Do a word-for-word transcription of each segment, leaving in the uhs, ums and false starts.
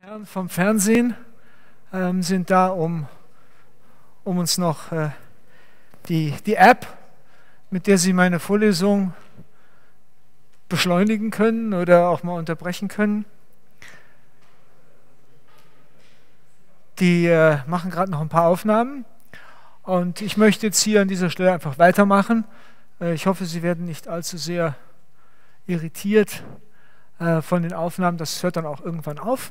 Herren vom Fernsehen ähm, sind da, um, um uns noch äh, die, die App, mit der Sie meine Vorlesung beschleunigen können oder auch mal unterbrechen können. Die äh, machen gerade noch ein paar Aufnahmen und ich möchte jetzt hier an dieser Stelle einfach weitermachen. Äh, ich hoffe, Sie werden nicht allzu sehr irritiert äh, von den Aufnahmen. Das hört dann auch irgendwann auf.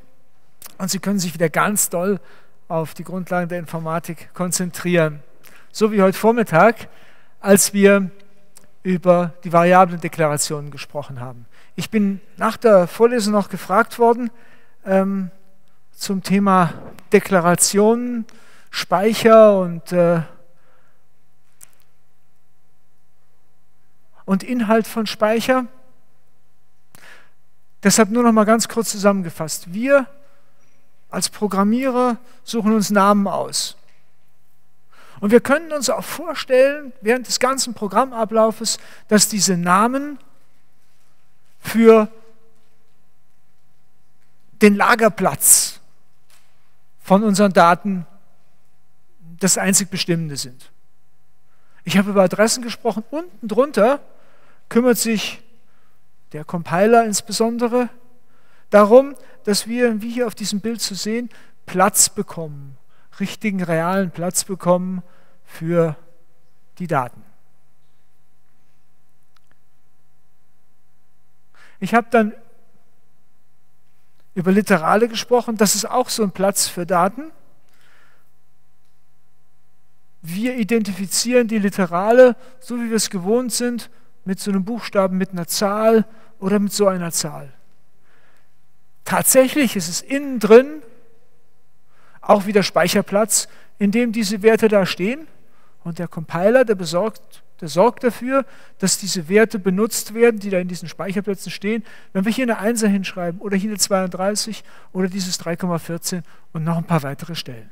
Und Sie können sich wieder ganz doll auf die Grundlagen der Informatik konzentrieren. So wie heute Vormittag, als wir über die Variablendeklarationen gesprochen haben. Ich bin nach der Vorlesung noch gefragt worden ähm, zum Thema Deklarationen, Speicher und, äh, und Inhalt von Speicher. Deshalb nur noch mal ganz kurz zusammengefasst. Wir als Programmierer suchen uns Namen aus. Und wir können uns auch vorstellen, während des ganzen Programmablaufes, dass diese Namen für den Lagerplatz von unseren Daten das einzig Bestimmende sind. Ich habe über Adressen gesprochen. Unten drunter kümmert sich der Compiler insbesondere darum, dass wir, wie hier auf diesem Bild zu sehen, Platz bekommen, richtigen, realen Platz bekommen für die Daten. Ich habe dann über Literale gesprochen, das ist auch so ein Platz für Daten. Wir identifizieren die Literale, so wie wir es gewohnt sind, mit so einem Buchstaben, mit einer Zahl oder mit so einer Zahl. Tatsächlich ist es innen drin auch wieder Speicherplatz, in dem diese Werte da stehen. Und der Compiler, der, besorgt, der sorgt dafür, dass diese Werte benutzt werden, die da in diesen Speicherplätzen stehen. Wenn wir hier eine Einser hinschreiben oder hier eine zweiunddreißig oder dieses drei Komma vierzehn und noch ein paar weitere Stellen.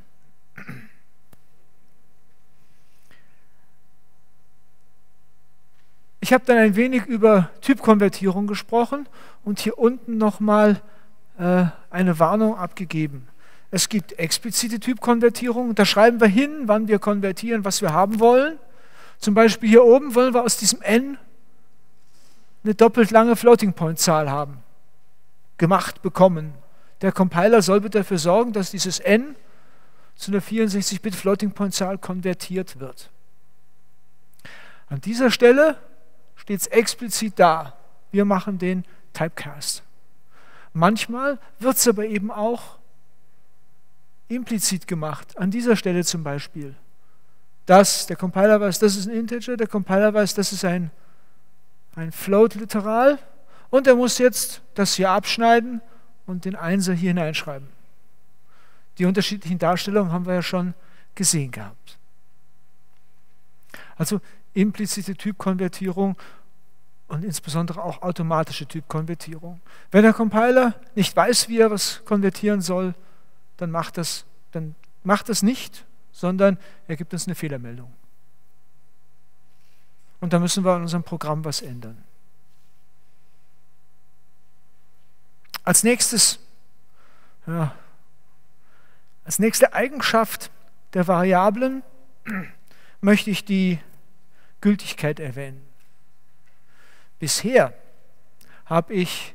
Ich habe dann ein wenig über Typkonvertierung gesprochen und hier unten nochmal eine Warnung abgegeben. Es gibt explizite Typkonvertierung, da schreiben wir hin, wann wir konvertieren, was wir haben wollen. Zum Beispiel hier oben wollen wir aus diesem N eine doppelt lange Floating-Point-Zahl haben, gemacht bekommen. Der Compiler soll bitte dafür sorgen, dass dieses N zu einer vierundsechzig Bit Floating-Point-Zahl konvertiert wird. An dieser Stelle steht es explizit da. Wir machen den Typecast. Manchmal wird es aber eben auch implizit gemacht, an dieser Stelle zum Beispiel. Dass der Compiler weiß, das ist ein Integer, der Compiler weiß, das ist ein, ein Float-Literal und er muss jetzt das hier abschneiden und den Einser hier hineinschreiben. Die unterschiedlichen Darstellungen haben wir ja schon gesehen gehabt. Also implizite Typkonvertierung und insbesondere auch automatische Typkonvertierung. Wenn der Compiler nicht weiß, wie er was konvertieren soll, dann macht das, dann macht das nicht, sondern er gibt uns eine Fehlermeldung. Und da müssen wir an unserem Programm was ändern. Als nächstes, ja, als nächste Eigenschaft der Variablen möchte ich die Gültigkeit erwähnen. Bisher habe ich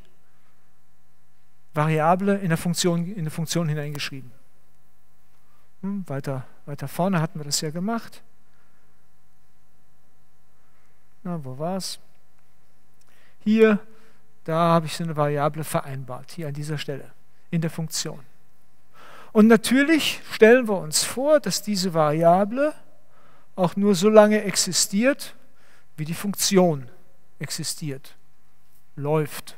Variable in der Funktion, in eine Funktion hineingeschrieben. Hm, weiter, weiter vorne hatten wir das ja gemacht. Na, wo war's? Hier, da habe ich so eine Variable vereinbart, hier an dieser Stelle, in der Funktion. Und natürlich stellen wir uns vor, dass diese Variable auch nur so lange existiert, wie die Funktion existiert, läuft.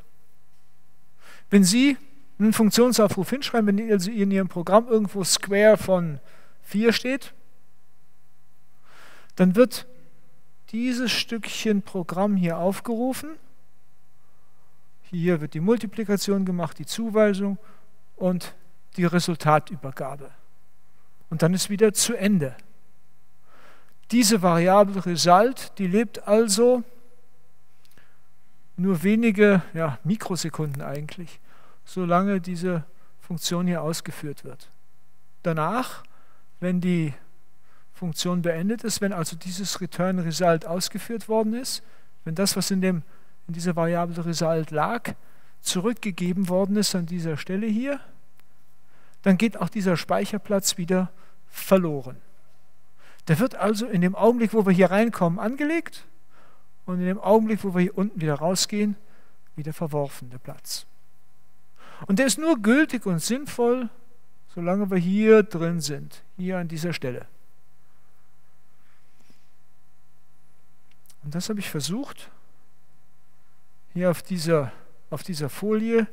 Wenn Sie einen Funktionsaufruf hinschreiben, wenn in Ihrem Programm irgendwo Square von vier steht, dann wird dieses Stückchen Programm hier aufgerufen. Hier wird die Multiplikation gemacht, die Zuweisung und die Resultatübergabe. Und dann ist wieder zu Ende. Diese Variable Result, die lebt also nur wenige ja, Mikrosekunden eigentlich, solange diese Funktion hier ausgeführt wird. Danach, wenn die Funktion beendet ist, wenn also dieses Return Result ausgeführt worden ist, wenn das, was in, dem, in dieser Variable Result lag, zurückgegeben worden ist an dieser Stelle hier, dann geht auch dieser Speicherplatz wieder verloren. Der wird also in dem Augenblick, wo wir hier reinkommen, angelegt und in dem Augenblick, wo wir hier unten wieder rausgehen, wieder verworfen, der Platz. Und der ist nur gültig und sinnvoll, solange wir hier drin sind, hier an dieser Stelle. Und das habe ich versucht, hier auf dieser, auf dieser Folie,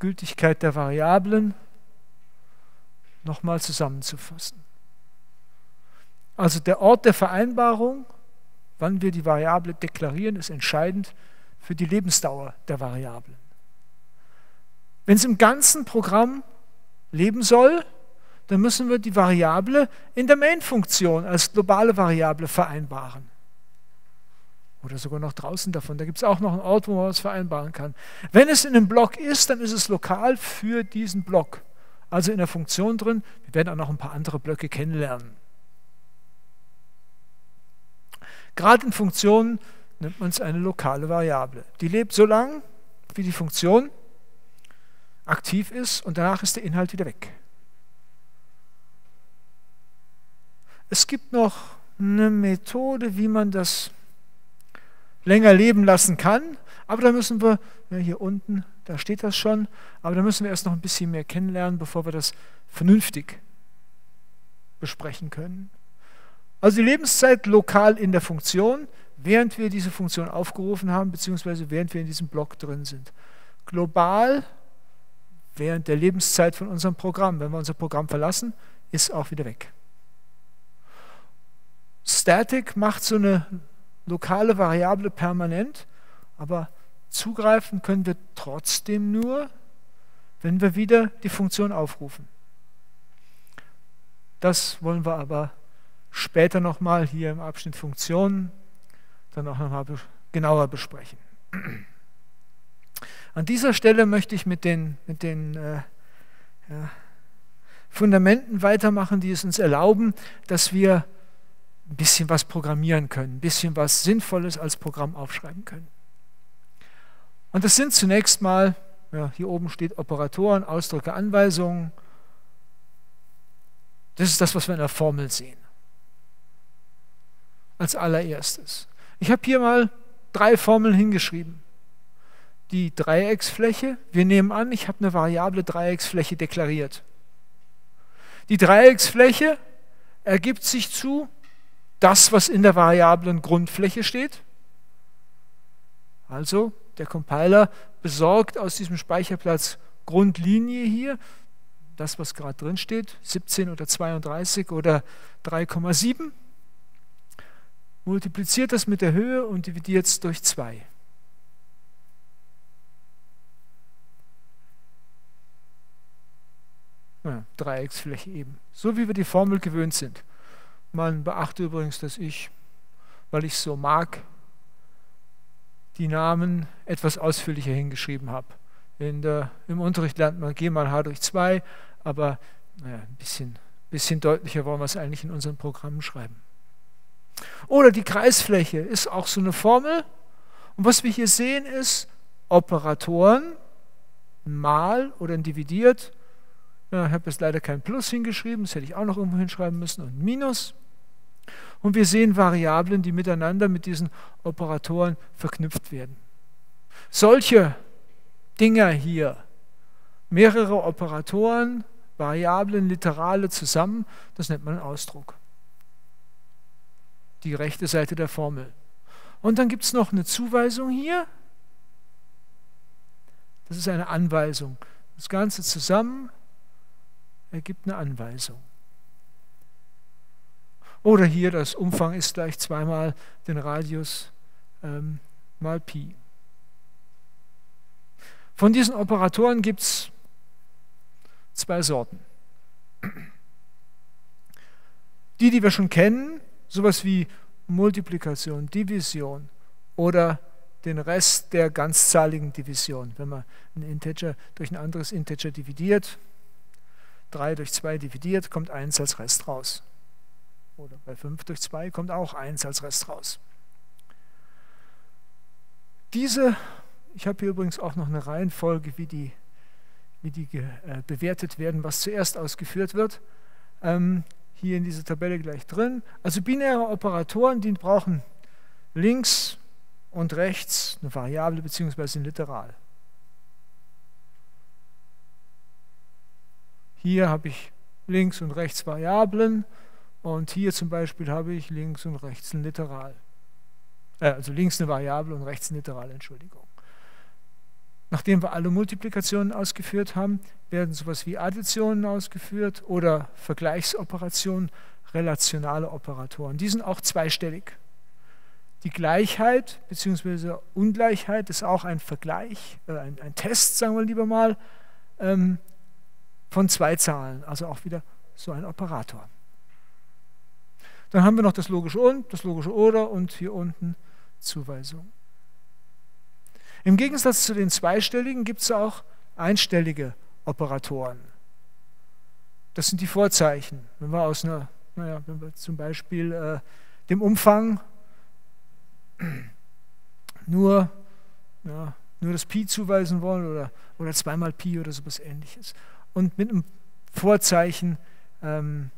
Gültigkeit der Variablen, nochmal zusammenzufassen. Also der Ort der Vereinbarung, wann wir die Variable deklarieren, ist entscheidend für die Lebensdauer der Variablen. Wenn es im ganzen Programm leben soll, dann müssen wir die Variable in der Main-Funktion als globale Variable vereinbaren. Oder sogar noch draußen davon. Da gibt es auch noch einen Ort, wo man es vereinbaren kann. Wenn es in einem Block ist, dann ist es lokal für diesen Block. Also in der Funktion drin. Wir werden auch noch ein paar andere Blöcke kennenlernen. Gerade in Funktionen nimmt man es eine lokale Variable. Die lebt so lange, wie die Funktion aktiv ist und danach ist der Inhalt wieder weg. Es gibt noch eine Methode, wie man das länger leben lassen kann, aber da müssen wir, ja, hier unten, da steht das schon, aber da müssen wir erst noch ein bisschen mehr kennenlernen, bevor wir das vernünftig besprechen können. Also die Lebenszeit lokal in der Funktion, während wir diese Funktion aufgerufen haben, beziehungsweise während wir in diesem Block drin sind. Global während der Lebenszeit von unserem Programm. Wenn wir unser Programm verlassen, ist auch wieder weg. Static macht so eine lokale Variable permanent, aber zugreifen können wir trotzdem nur, wenn wir wieder die Funktion aufrufen. Das wollen wir aber später nochmal hier im Abschnitt Funktionen dann auch nochmal genauer besprechen. An dieser Stelle möchte ich mit den, mit den äh, ja, Fundamenten weitermachen, die es uns erlauben, dass wir ein bisschen was programmieren können, ein bisschen was Sinnvolles als Programm aufschreiben können. Und das sind zunächst mal, ja, hier oben steht Operatoren, Ausdrücke, Anweisungen. Das ist das, was wir in der Formel sehen. Als allererstes. Ich habe hier mal drei Formeln hingeschrieben. Die Dreiecksfläche, wir nehmen an, ich habe eine Variable Dreiecksfläche deklariert. Die Dreiecksfläche ergibt sich zu das, was in der variablen Grundfläche steht. Also der Compiler besorgt aus diesem Speicherplatz Grundlinie hier, das, was gerade drin steht, siebzehn oder zweiunddreißig oder drei Komma sieben, multipliziert das mit der Höhe und dividiert es durch zwei. Ja, Dreiecksfläche eben, so wie wir die Formel gewöhnt sind. Man beachte übrigens, dass ich, weil ich es so mag, die Namen etwas ausführlicher hingeschrieben habe. In der, Im Unterricht lernt man G mal H durch zwei, aber naja, ein bisschen, bisschen deutlicher wollen wir es eigentlich in unseren Programmen schreiben. Oder die Kreisfläche ist auch so eine Formel. Und was wir hier sehen ist, Operatoren mal oder dividiert. Ja, ich habe jetzt leider kein Plus hingeschrieben, das hätte ich auch noch irgendwo hinschreiben müssen, und Minus. Und wir sehen Variablen, die miteinander mit diesen Operatoren verknüpft werden. Solche Dinger hier, mehrere Operatoren, Variablen, Literale zusammen, das nennt man Ausdruck. Die rechte Seite der Formel. Und dann gibt es noch eine Zuweisung hier. Das ist eine Anweisung. Das Ganze zusammen ergibt eine Anweisung. Oder hier, das Umfang ist gleich zweimal den Radius ähm, mal Pi. Von diesen Operatoren gibt es zwei Sorten. Die, die wir schon kennen, sowas wie Multiplikation, Division oder den Rest der ganzzahligen Division. Wenn man ein Integer durch ein anderes Integer dividiert, drei durch zwei dividiert, kommt eins als Rest raus. Oder bei fünf durch zwei kommt auch eins als Rest raus. Diese, ich habe hier übrigens auch noch eine Reihenfolge, wie die, wie die äh, bewertet werden, was zuerst ausgeführt wird, ähm, hier in dieser Tabelle gleich drin. Also binäre Operatoren, die brauchen links und rechts eine Variable bzw. ein Literal. Hier habe ich links und rechts Variablen und hier zum Beispiel habe ich links und rechts ein Literal. Äh, also links eine Variable und rechts ein Literal, Entschuldigung. Nachdem wir alle Multiplikationen ausgeführt haben, werden sowas wie Additionen ausgeführt oder Vergleichsoperationen, relationale Operatoren. Die sind auch zweistellig. Die Gleichheit bzw. Ungleichheit ist auch ein Vergleich, äh, ein, ein Test, sagen wir lieber mal, ähm, von zwei Zahlen, also auch wieder so ein Operator. Dann haben wir noch das logische Und, das logische Oder und hier unten Zuweisung. Im Gegensatz zu den zweistelligen gibt es auch einstellige Operatoren. Das sind die Vorzeichen. Wenn wir aus einer, naja, wenn wir zum Beispiel äh, dem Umfang nur, ja, nur das Pi zuweisen wollen oder, oder zweimal Pi oder sowas Ähnliches. Und mit einem Vorzeichen ähm,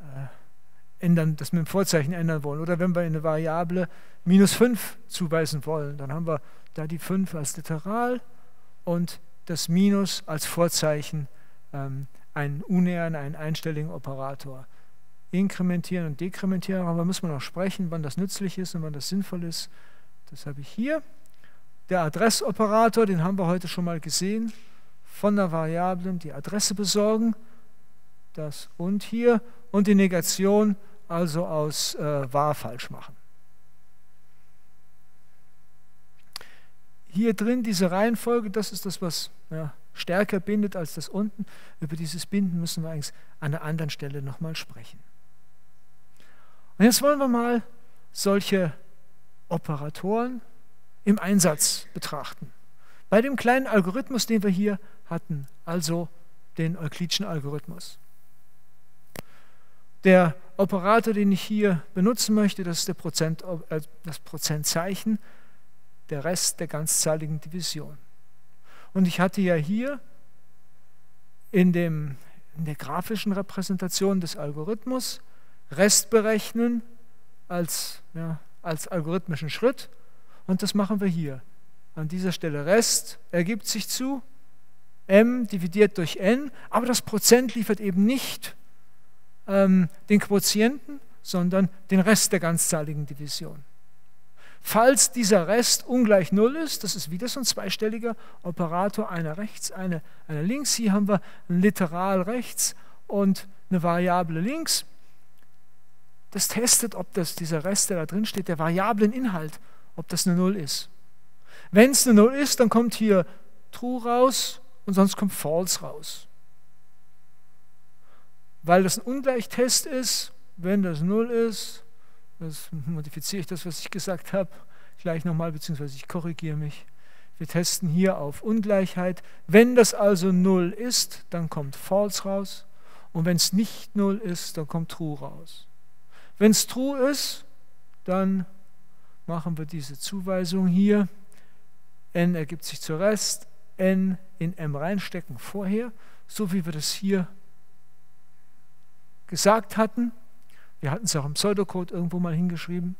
äh, ändern, das mit dem Vorzeichen ändern wollen. Oder wenn wir eine Variable minus fünf zuweisen wollen, dann haben wir da die fünf als Literal und das Minus als Vorzeichen, ähm, einen unären, einen einstelligen Operator. Inkrementieren und dekrementieren, aber muss man auch sprechen, wann das nützlich ist und wann das sinnvoll ist. Das habe ich hier. Der Adressoperator, den haben wir heute schon mal gesehen, von der Variablen die Adresse besorgen, das und hier, und die Negation, also aus äh, wahr falsch machen. Hier drin diese Reihenfolge, das ist das, was ja, stärker bindet als das unten. Über dieses Binden müssen wir eigentlich an einer anderen Stelle nochmal sprechen. Und jetzt wollen wir mal solche Operatoren im Einsatz betrachten. Bei dem kleinen Algorithmus, den wir hier hatten, also den euklidischen Algorithmus. Der Operator, den ich hier benutzen möchte, das ist der Prozent, äh, das Prozentzeichen, der Rest der ganzzahligen Division. Und ich hatte ja hier in, dem, in der grafischen Repräsentation des Algorithmus Rest berechnen als, ja, als algorithmischen Schritt, und das machen wir hier. An dieser Stelle Rest ergibt sich zu m dividiert durch n, aber das Prozent liefert eben nicht ähm, den Quotienten, sondern den Rest der ganzzahligen Division. Falls dieser Rest ungleich null ist, das ist wieder so ein zweistelliger Operator, einer rechts, einer eine links. Hier haben wir ein Literal rechts und eine Variable links. Das testet, ob das, dieser Rest, der da drin steht, der Variableninhalt, ob das eine null ist. Wenn es eine null ist, dann kommt hier True raus und sonst kommt False raus. Weil das ein Ungleichtest ist, wenn das null ist, das modifiziere ich das, was ich gesagt habe, gleich nochmal, beziehungsweise ich korrigiere mich. Wir testen hier auf Ungleichheit. Wenn das also null ist, dann kommt False raus. Und wenn es nicht null ist, dann kommt True raus. Wenn es True ist, dann machen wir diese Zuweisung hier. N ergibt sich zu Rest, N in M reinstecken vorher, so wie wir das hier gesagt hatten. Wir hatten es auch im Pseudocode irgendwo mal hingeschrieben.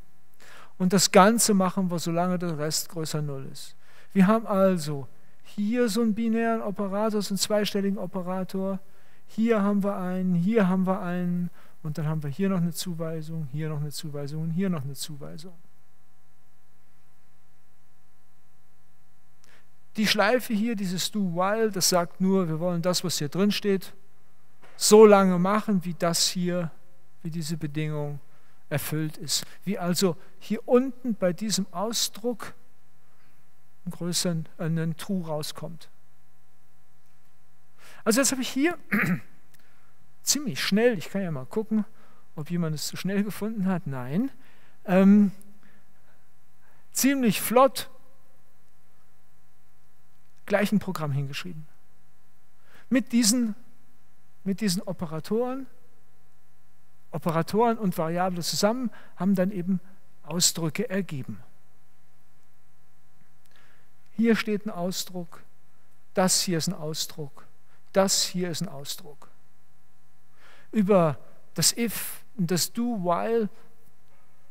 Und das Ganze machen wir, solange der Rest größer null ist. Wir haben also hier so einen binären Operator, so einen zweistelligen Operator. Hier haben wir einen, hier haben wir einen. Und dann haben wir hier noch eine Zuweisung, hier noch eine Zuweisung und hier noch eine Zuweisung. Die Schleife hier, dieses Do-While, das sagt nur, wir wollen das, was hier drin steht, so lange machen, wie das hier, wie diese Bedingung erfüllt ist. Wie also hier unten bei diesem Ausdruck ein größeren ein True rauskommt. Also jetzt habe ich hier ziemlich schnell, ich kann ja mal gucken, ob jemand es zu schnell gefunden hat, nein, ähm, ziemlich flott gleichen Programm hingeschrieben. Mit diesen, mit diesen Operatoren, Operatoren und Variable zusammen haben dann eben Ausdrücke ergeben. Hier steht ein Ausdruck, das hier ist ein Ausdruck, das hier ist ein Ausdruck. Über das if und das do, while,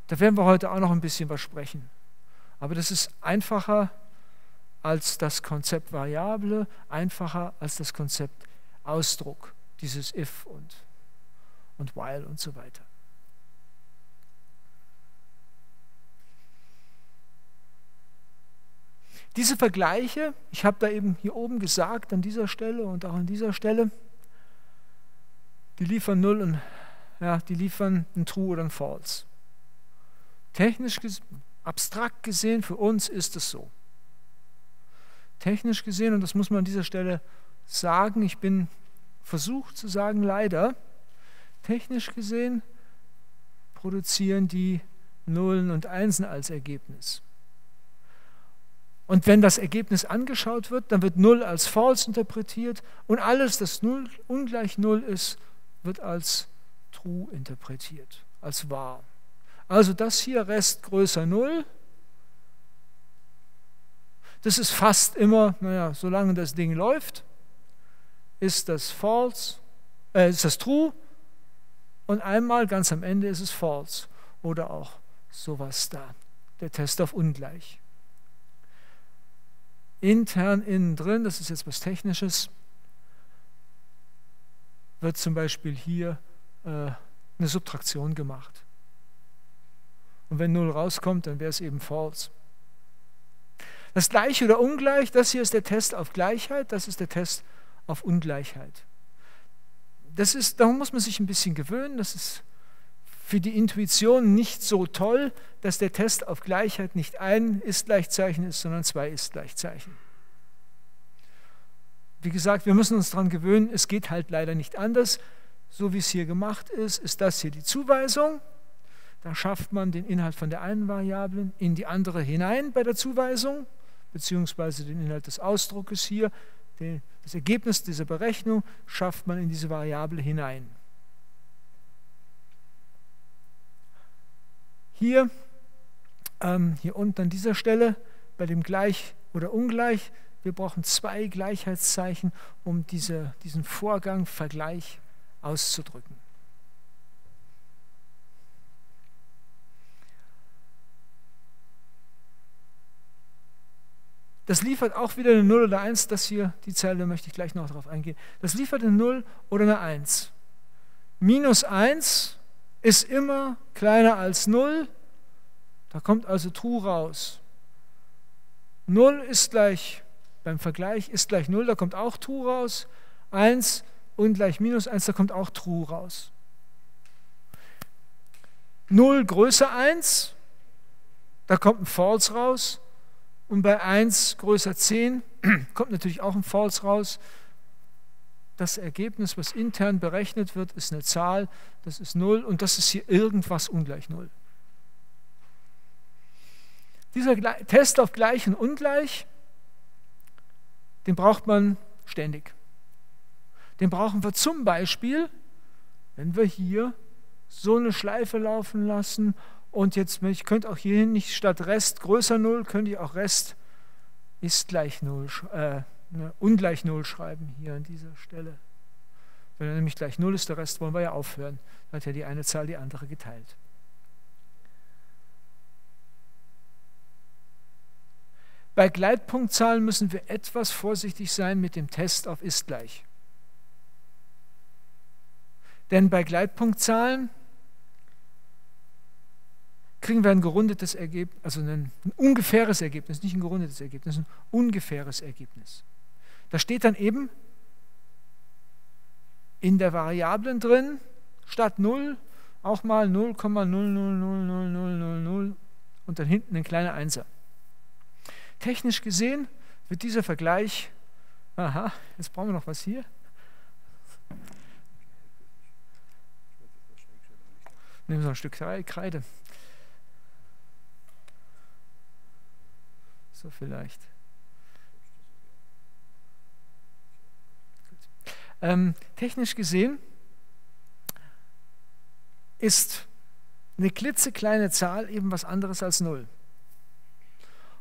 da werden wir heute auch noch ein bisschen was sprechen. Aber das ist einfacher als das Konzept Variable, einfacher als das Konzept Ausdruck, dieses if und, und while und so weiter. Diese Vergleiche, ich habe da eben hier oben gesagt, an dieser Stelle und auch an dieser Stelle, die liefern null und ja, die liefern ein True oder ein False. Technisch, abstrakt gesehen, für uns ist es so. Technisch gesehen, und das muss man an dieser Stelle sagen, ich bin versucht zu sagen, leider, technisch gesehen produzieren die Nullen und Einsen als Ergebnis. Und wenn das Ergebnis angeschaut wird, dann wird null als false interpretiert und alles, das null ungleich null ist, wird als true interpretiert, als wahr. Also das hier, Rest größer null, das ist fast immer, naja, solange das Ding läuft, ist das false, äh, ist das true und einmal ganz am Ende ist es false oder auch sowas da, der Test auf ungleich. Intern, innen drin, das ist jetzt was Technisches, wird zum Beispiel hier äh, eine Subtraktion gemacht. Und wenn null rauskommt, dann wäre es eben false. Das Gleiche oder Ungleich, das hier ist der Test auf Gleichheit, das ist der Test auf Ungleichheit. Das ist, darum muss man sich ein bisschen gewöhnen, das ist für die Intuition nicht so toll, dass der Test auf Gleichheit nicht ein Ist-Gleichzeichen ist, sondern zwei Ist-Gleichzeichen. Wie gesagt, wir müssen uns daran gewöhnen, es geht halt leider nicht anders. So wie es hier gemacht ist, ist das hier die Zuweisung. Da schafft man den Inhalt von der einen Variable in die andere hinein bei der Zuweisung, beziehungsweise den Inhalt des Ausdruckes hier. Den, das Ergebnis dieser Berechnung schafft man in diese Variable hinein. Hier, ähm, hier unten an dieser Stelle, bei dem Gleich oder Ungleich, wir brauchen zwei Gleichheitszeichen, um diese, diesen Vorgang Vergleich auszudrücken. Das liefert auch wieder eine null oder eins, das hier, die Zeile möchte ich gleich noch drauf eingehen. Das liefert eine null oder eine eins. Minus eins ist immer kleiner als null, da kommt also true raus. null ist gleich, beim Vergleich ist gleich null, da kommt auch true raus. eins und gleich minus eins, da kommt auch true raus. null größer eins, da kommt ein false raus. Und bei eins größer zehn kommt natürlich auch ein false raus. Das Ergebnis, was intern berechnet wird, ist eine Zahl, das ist null und das ist hier irgendwas ungleich null. Dieser Test auf Gleich und Ungleich, den braucht man ständig. Den brauchen wir zum Beispiel, wenn wir hier so eine Schleife laufen lassen und jetzt, ich könnte auch hierhin nicht statt Rest größer null, könnte ich auch Rest ist gleich null äh, ungleich null schreiben hier an dieser Stelle. Wenn er nämlich gleich null ist, der Rest wollen wir ja aufhören. Da hat ja die eine Zahl die andere geteilt. Bei Gleitpunktzahlen müssen wir etwas vorsichtig sein mit dem Test auf ist gleich. Denn bei Gleitpunktzahlen kriegen wir ein gerundetes Ergebnis, also ein ungefähres Ergebnis, nicht ein gerundetes Ergebnis, ein ungefähres Ergebnis. Da steht dann eben in der Variablen drin, statt null auch mal null Komma null null null null null null null und dann hinten ein kleiner Einser. Technisch gesehen wird dieser Vergleich, aha, jetzt brauchen wir noch was hier. Nehmen wir noch ein Stück Kreide. So vielleicht. Ähm, technisch gesehen ist eine klitzekleine Zahl eben was anderes als null.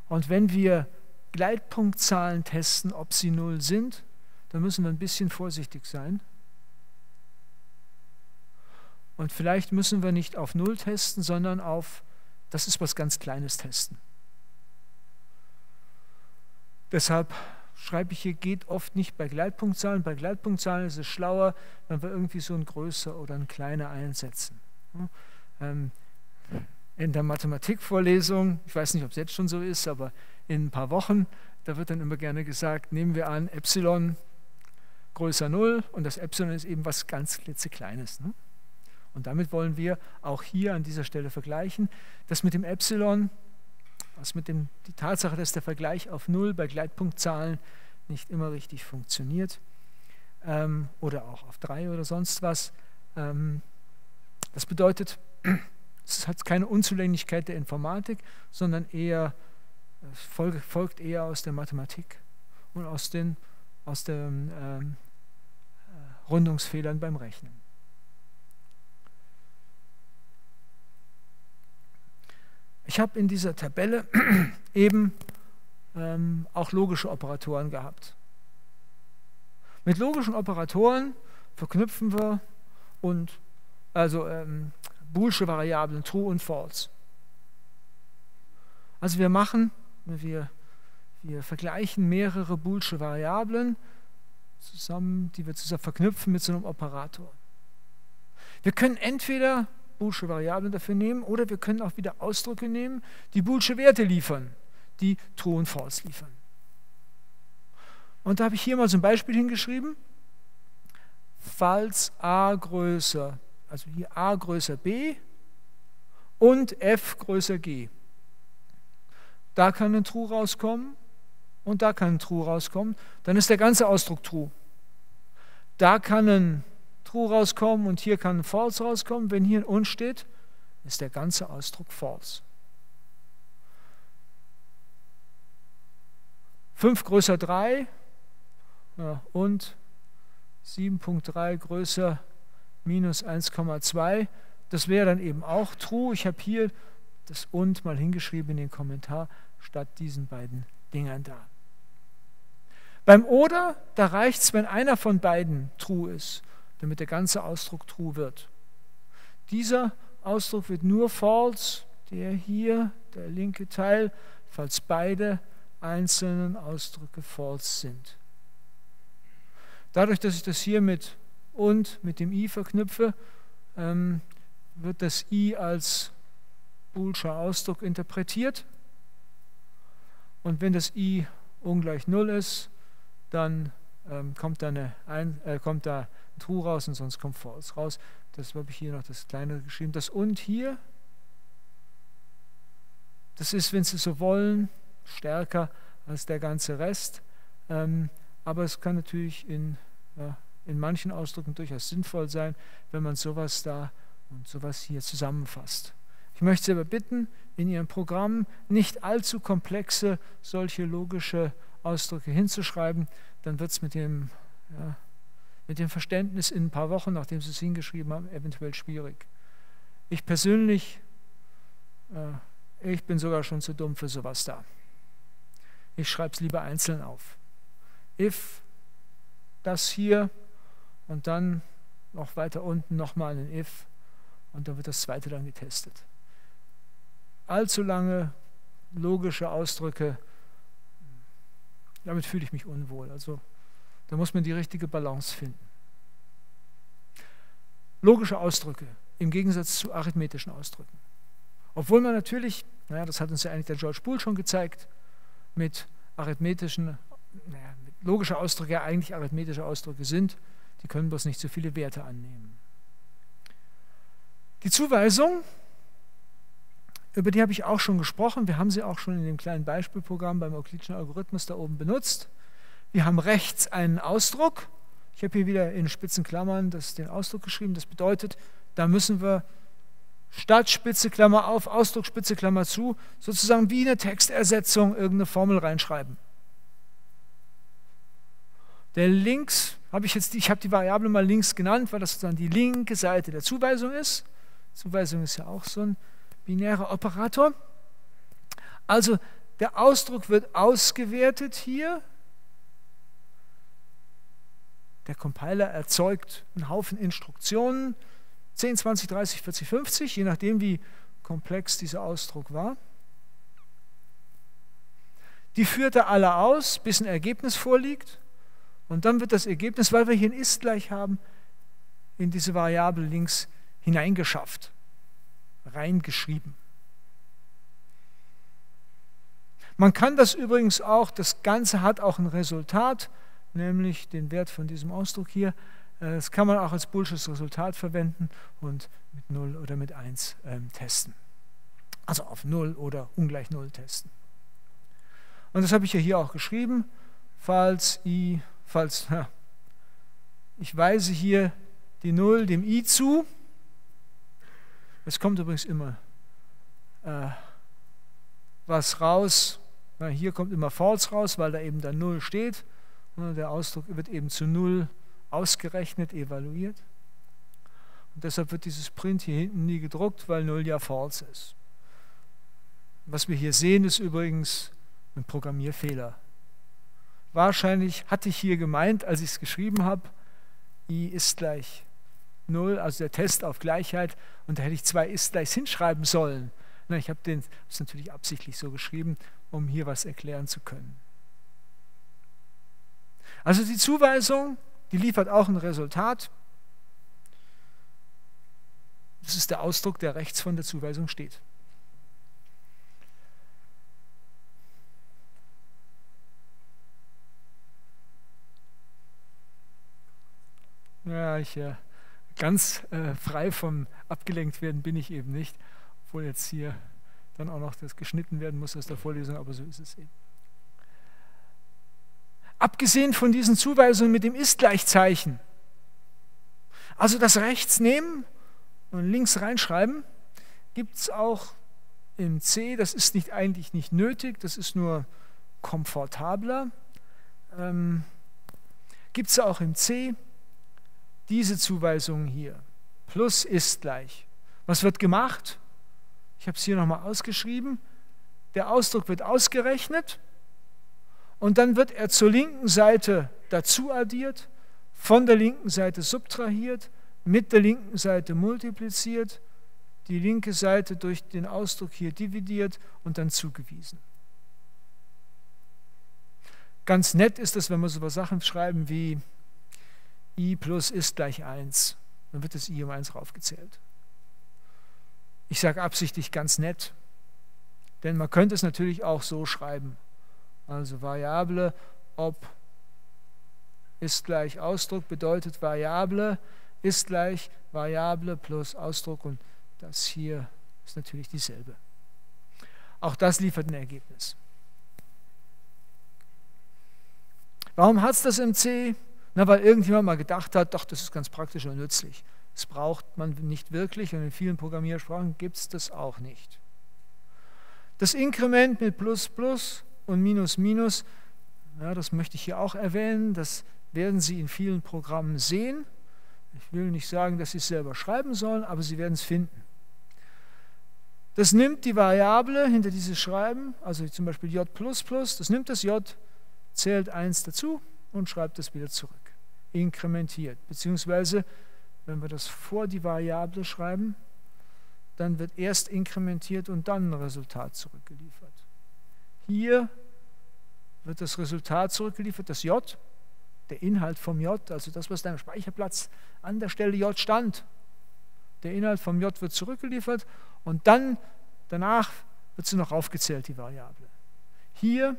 Und wenn wir Gleitpunktzahlen testen, ob sie null sind, dann müssen wir ein bisschen vorsichtig sein. Und vielleicht müssen wir nicht auf null testen, sondern auf, das ist was ganz Kleines, testen. Deshalb schreibe ich hier, geht oft nicht bei Gleitpunktzahlen. Bei Gleitpunktzahlen ist es schlauer, wenn wir irgendwie so ein größer oder ein kleiner einsetzen. In der Mathematikvorlesung, ich weiß nicht, ob es jetzt schon so ist, aber in ein paar Wochen, da wird dann immer gerne gesagt, nehmen wir an, Epsilon größer null, und das Epsilon ist eben was ganz klitzekleines. Ne? Und damit wollen wir auch hier an dieser Stelle vergleichen. Das mit dem Epsilon, was mit dem, die Tatsache, dass der Vergleich auf null bei Gleitpunktzahlen nicht immer richtig funktioniert, ähm, oder auch auf drei oder sonst was, ähm, das bedeutet, es hat keine Unzulänglichkeit der Informatik, sondern eher, es folgt eher aus der Mathematik und aus den, aus den ähm, Rundungsfehlern beim Rechnen. Ich habe in dieser Tabelle eben ähm, auch logische Operatoren gehabt. Mit logischen Operatoren verknüpfen wir und also ähm, boolsche Variablen, True und False. Also wir machen Wir, wir vergleichen mehrere boolsche Variablen zusammen, die wir zusammen verknüpfen mit so einem Operator. Wir können entweder boolsche Variablen dafür nehmen oder wir können auch wieder Ausdrücke nehmen, die boolsche Werte liefern, die True und False liefern. Und da habe ich hier mal zum Beispiel hingeschrieben, falls a größer, also hier a größer b und f größer g. Da kann ein True rauskommen und da kann ein True rauskommen, dann ist der ganze Ausdruck True. Da kann ein True rauskommen und hier kann ein False rauskommen. Wenn hier ein und steht, ist der ganze Ausdruck False. fünf größer drei ja, und sieben Komma drei größer minus eins Komma zwei, das wäre dann eben auch True. Ich habe hier das und mal hingeschrieben in den Kommentar, statt diesen beiden Dingern da. Beim oder, da reicht es, wenn einer von beiden true ist, damit der ganze Ausdruck true wird. Dieser Ausdruck wird nur false, der hier, der linke Teil, falls beide einzelnen Ausdrücke false sind. Dadurch, dass ich das hier mit und, mit dem i verknüpfe, ähm, wird das i als boolscher Ausdruck interpretiert, und wenn das i ungleich null ist, dann ähm, kommt, da eine Ein äh, kommt da ein True raus und sonst kommt False raus. Das habe ich hier noch das Kleine geschrieben. Das und hier, das ist, wenn Sie so wollen, stärker als der ganze Rest, ähm, aber es kann natürlich in, ja, in manchen Ausdrücken durchaus sinnvoll sein, wenn man sowas da und sowas hier zusammenfasst. Ich möchte Sie aber bitten, in Ihren Programmen nicht allzu komplexe solche logische Ausdrücke hinzuschreiben. Dann wird es mit dem, ja, mit dem Verständnis in ein paar Wochen, nachdem Sie es hingeschrieben haben, eventuell schwierig. Ich persönlich, äh, ich bin sogar schon zu dumm für sowas da. Ich schreibe es lieber einzeln auf. If, das hier, und dann noch weiter unten nochmal ein if, und dann wird das zweite dann getestet. Allzu lange logische Ausdrücke, damit fühle ich mich unwohl. Also da muss man die richtige Balance finden. Logische Ausdrücke im Gegensatz zu arithmetischen Ausdrücken. Obwohl man natürlich, naja, das hat uns ja eigentlich der George Boole schon gezeigt, mit arithmetischen, naja, logische Ausdrücke eigentlich arithmetische Ausdrücke sind, die können bloß nicht so viele Werte annehmen. Die Zuweisung, über die habe ich auch schon gesprochen. Wir haben sie auch schon in dem kleinen Beispielprogramm beim euklidischen Algorithmus da oben benutzt. Wir haben rechts einen Ausdruck. Ich habe hier wieder in spitzen Klammern das, den Ausdruck geschrieben. Das bedeutet, da müssen wir statt Spitze Klammer auf, Ausdruck Spitze Klammer zu, sozusagen wie eine Textersetzung irgendeine Formel reinschreiben. der links, habe ich jetzt, ich habe die Variable mal links genannt, weil das dann die linke Seite der Zuweisung ist. Zuweisung ist ja auch so ein binärer Operator. Also der Ausdruck wird ausgewertet hier. Der Compiler erzeugt einen Haufen Instruktionen, zehn, zwanzig, dreißig, vierzig, fünfzig, je nachdem wie komplex dieser Ausdruck war. Die führt er alle aus, bis ein Ergebnis vorliegt, und dann wird das Ergebnis, weil wir hier ein Ist gleich haben, in diese Variable links hineingeschafft, reingeschrieben. Man kann das übrigens auch, das Ganze hat auch ein Resultat, nämlich den Wert von diesem Ausdruck hier. Das kann man auch als boolsches Resultat verwenden und mit null oder mit eins ähm, testen. Also auf null oder ungleich null testen. Und das habe ich ja hier auch geschrieben. Falls i, falls, ja, ich weise hier die null dem i zu. Es kommt übrigens immer äh, was raus. Na, hier kommt immer false raus, weil da eben dann null steht. Und der Ausdruck wird eben zu null ausgerechnet, evaluiert. Und deshalb wird dieses Print hier hinten nie gedruckt, weil null ja false ist. Was wir hier sehen, ist übrigens ein Programmierfehler. Wahrscheinlich hatte ich hier gemeint, als ich es geschrieben habe, i ist gleich null, also der Test auf Gleichheit, und da hätte ich zwei ist gleichs hinschreiben sollen. Na, ich habe es natürlich absichtlich so geschrieben, um hier was erklären zu können. Also die Zuweisung, die liefert auch ein Resultat. Das ist der Ausdruck, der rechts von der Zuweisung steht. Ja, ich, äh, ganz äh, frei vom abgelenkt werden bin ich eben nicht, obwohl jetzt hier dann auch noch das geschnitten werden muss aus der Vorlesung, aber so ist es eben. Abgesehen von diesen Zuweisungen mit dem Ist-Gleichzeichen. Also das rechts nehmen und links reinschreiben, gibt es auch im C. Das ist nicht, eigentlich nicht nötig, das ist nur komfortabler. Ähm, gibt es auch im C diese Zuweisungen hier. Plus ist gleich. Was wird gemacht? Ich habe es hier nochmal ausgeschrieben. Der Ausdruck wird ausgerechnet. Und dann wird er zur linken Seite dazu addiert, von der linken Seite subtrahiert, mit der linken Seite multipliziert, die linke Seite durch den Ausdruck hier dividiert und dann zugewiesen. Ganz nett ist das, wenn wir so was Sachen schreiben wie i plus ist gleich eins. Dann wird das i um eins raufgezählt. Ich sage absichtlich ganz nett, denn man könnte es natürlich auch so schreiben. Also Variable, ob ist gleich Ausdruck bedeutet Variable ist gleich Variable plus Ausdruck, und das hier ist natürlich dieselbe. Auch das liefert ein Ergebnis. Warum hat es das im C? Na, weil irgendjemand mal gedacht hat, doch, das ist ganz praktisch und nützlich. Das braucht man nicht wirklich, und in vielen Programmiersprachen gibt es das auch nicht. Das Inkrement mit Plus Plus und Minus, Minus, ja, das möchte ich hier auch erwähnen, das werden Sie in vielen Programmen sehen. Ich will nicht sagen, dass Sie es selber schreiben sollen, aber Sie werden es finden. Das nimmt die Variable hinter dieses Schreiben, also zum Beispiel J plus plus, das nimmt das J, zählt eins dazu und schreibt das wieder zurück. Inkrementiert, beziehungsweise wenn wir das vor die Variable schreiben, dann wird erst inkrementiert und dann ein Resultat zurückgeliefert. Hier wird das Resultat zurückgeliefert, das J, der Inhalt vom J, also das, was da im Speicherplatz an der Stelle J stand. Der Inhalt vom J wird zurückgeliefert, und dann, danach wird sie noch raufgezählt, die Variable. Hier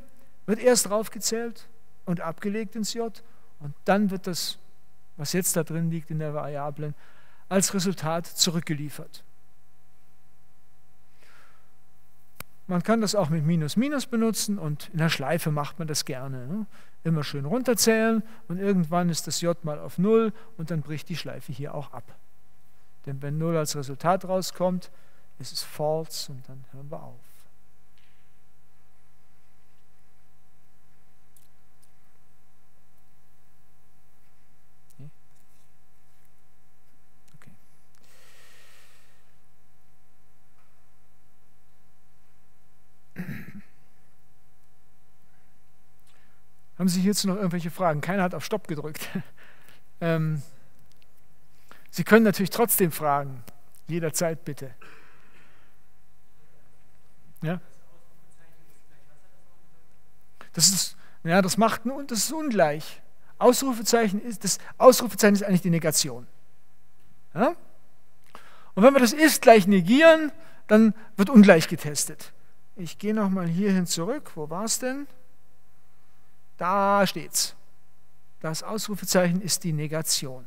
wird erst raufgezählt und abgelegt ins J, und dann wird das, was jetzt da drin liegt in der Variablen, als Resultat zurückgeliefert. Man kann das auch mit Minus, Minus benutzen, und in der Schleife macht man das gerne. Ne? Immer schön runterzählen, und irgendwann ist das J mal auf null, und dann bricht die Schleife hier auch ab. Denn wenn null als Resultat rauskommt, ist es false, und dann hören wir auf. Haben Sie hierzu noch irgendwelche Fragen? Keiner hat auf Stopp gedrückt. ähm, Sie können natürlich trotzdem fragen. Jederzeit bitte. Ja? Das ist, ja, das macht ein, das ist ungleich. Ausrufezeichen ist, das Ausrufezeichen ist eigentlich die Negation. Ja? Und wenn wir das ist gleich negieren, dann wird ungleich getestet. Ich gehe nochmal hierhin zurück. Wo war es denn? Da steht's. Das Ausrufezeichen ist die Negation.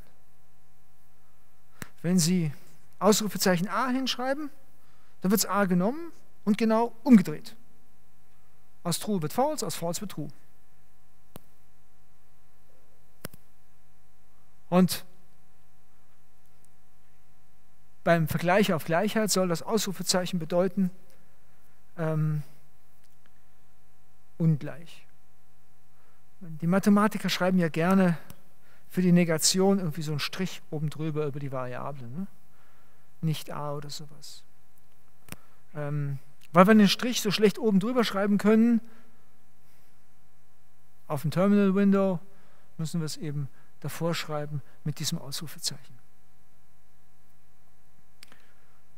Wenn Sie Ausrufezeichen A hinschreiben, dann wird es A genommen und genau umgedreht. Aus True wird False, aus False wird True. Und beim Vergleich auf Gleichheit soll das Ausrufezeichen bedeuten ähm, ungleich. Die Mathematiker schreiben ja gerne für die Negation irgendwie so einen Strich oben drüber über die Variable, ne? Nicht A oder sowas. Ähm, weil wir den Strich so schlecht oben drüber schreiben können, auf dem Terminal-Window müssen wir es eben davor schreiben mit diesem Ausrufezeichen.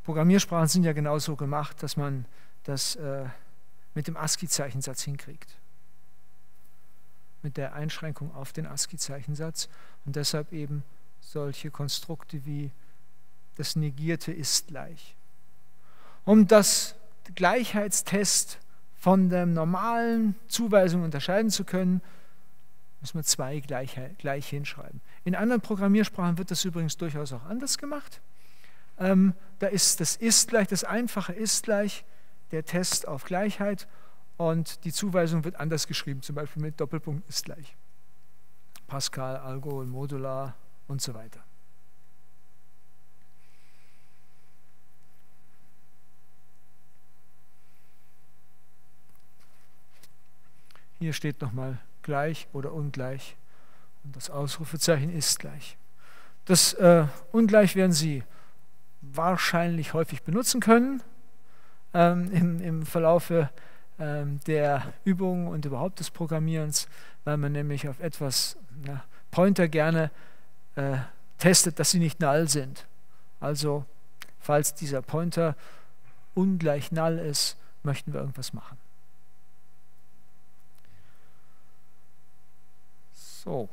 Programmiersprachen sind ja genauso gemacht, dass man das äh, mit dem ASCII-Zeichensatz hinkriegt. Mit der Einschränkung auf den ASCII-Zeichensatz und deshalb eben solche Konstrukte wie das Negierte ist gleich. Um das Gleichheitstest von der normalen Zuweisung unterscheiden zu können, muss man zwei gleich, gleich hinschreiben. In anderen Programmiersprachen wird das übrigens durchaus auch anders gemacht. Ähm, da ist das ist gleich, das einfache ist gleich, der Test auf Gleichheit, und die Zuweisung wird anders geschrieben, zum Beispiel mit Doppelpunkt ist gleich. Pascal, Algol, Modular und so weiter. Hier steht nochmal gleich oder ungleich und das Ausrufezeichen ist gleich. Das äh, Ungleich werden Sie wahrscheinlich häufig benutzen können ähm, im, im Verlauf ähm, der Übungen und überhaupt des Programmierens, weil man nämlich auf etwas na, Pointer gerne äh, testet, dass sie nicht null sind. Also falls dieser Pointer ungleich null ist, möchten wir irgendwas machen. So.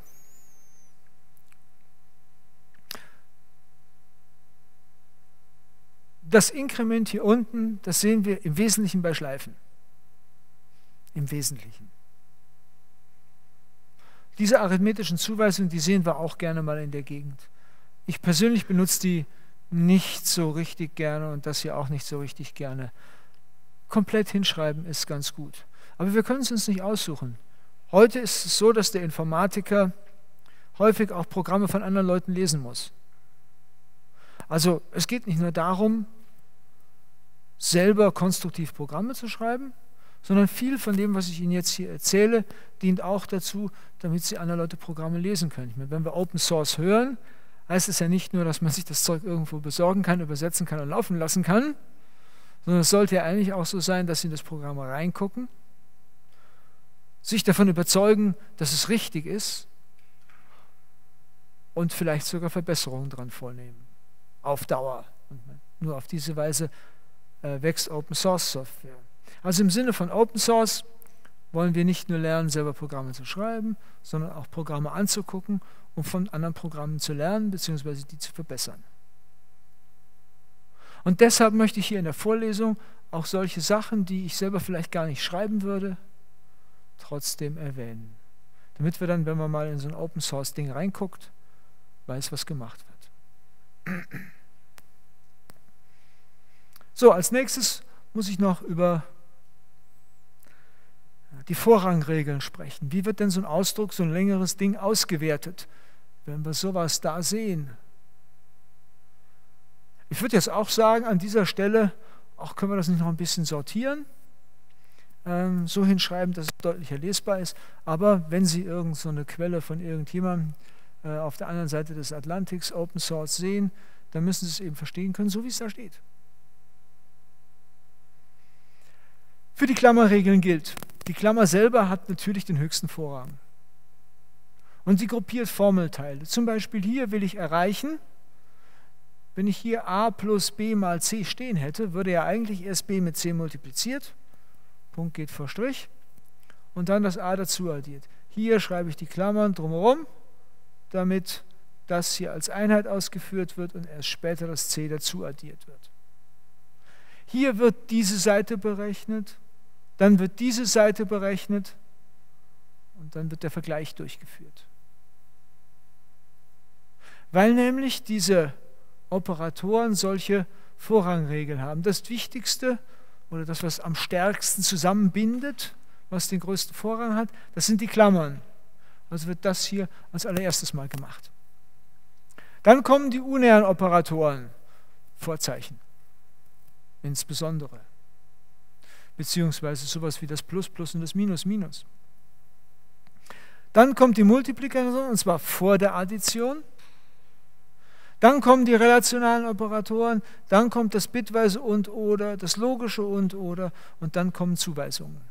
Das Inkrement hier unten, das sehen wir im Wesentlichen bei Schleifen. Im Wesentlichen. Diese arithmetischen Zuweisungen, die sehen wir auch gerne mal in der Gegend. Ich persönlich benutze die nicht so richtig gerne und das hier auch nicht so richtig gerne. Komplett hinschreiben ist ganz gut. Aber wir können es uns nicht aussuchen. Heute ist es so, dass der Informatiker häufig auch Programme von anderen Leuten lesen muss. Also es geht nicht nur darum, selber konstruktiv Programme zu schreiben, sondern viel von dem, was ich Ihnen jetzt hier erzähle, dient auch dazu, damit Sie andere Leute Programme lesen können. Ich meine, wenn wir Open Source hören, heißt es ja nicht nur, dass man sich das Zeug irgendwo besorgen kann, übersetzen kann und laufen lassen kann, sondern es sollte ja eigentlich auch so sein, dass Sie in das Programm reingucken, sich davon überzeugen, dass es richtig ist und vielleicht sogar Verbesserungen dran vornehmen. Auf Dauer. Und nur auf diese Weise äh, wächst Open Source Software. Also im Sinne von Open Source wollen wir nicht nur lernen, selber Programme zu schreiben, sondern auch Programme anzugucken und von anderen Programmen zu lernen bzw. die zu verbessern. Und deshalb möchte ich hier in der Vorlesung auch solche Sachen, die ich selber vielleicht gar nicht schreiben würde, trotzdem erwähnen. Damit wir dann, wenn man mal in so ein Open-Source-Ding reinguckt, weiß, was gemacht wird. So, als nächstes muss ich noch über die Vorrangregeln sprechen. Wie wird denn so ein Ausdruck, so ein längeres Ding ausgewertet, wenn wir sowas da sehen? Ich würde jetzt auch sagen, an dieser Stelle, auch können wir das nicht noch ein bisschen sortieren? So hinschreiben, dass es deutlicher lesbar ist, aber wenn Sie irgend so eine Quelle von irgendjemandem äh, auf der anderen Seite des Atlantiks, Open Source, sehen, dann müssen Sie es eben verstehen können, so wie es da steht. Für die Klammerregeln gilt, die Klammer selber hat natürlich den höchsten Vorrang. Und sie gruppiert Formelteile. Zum Beispiel hier will ich erreichen, wenn ich hier a plus b mal c stehen hätte, würde ja eigentlich erst b mit c multipliziert. Punkt geht vor Strich. Und dann das a dazu addiert. Hier schreibe ich die Klammern drumherum, damit das hier als Einheit ausgeführt wird und erst später das c dazu addiert wird. Hier wird diese Seite berechnet, dann wird diese Seite berechnet und dann wird der Vergleich durchgeführt. Weil nämlich diese Operatoren solche Vorrangregeln haben. Das Wichtigste oder das, was am stärksten zusammenbindet, was den größten Vorrang hat, das sind die Klammern. Also wird das hier als allererstes mal gemacht. Dann kommen die unären Operatoren, Vorzeichen insbesondere, beziehungsweise sowas wie das Plus, Plus und das Minus, Minus. Dann kommt die Multiplikation, und zwar vor der Addition. Dann kommen die relationalen Operatoren, dann kommt das bitweise und oder, das logische und oder und dann kommen Zuweisungen.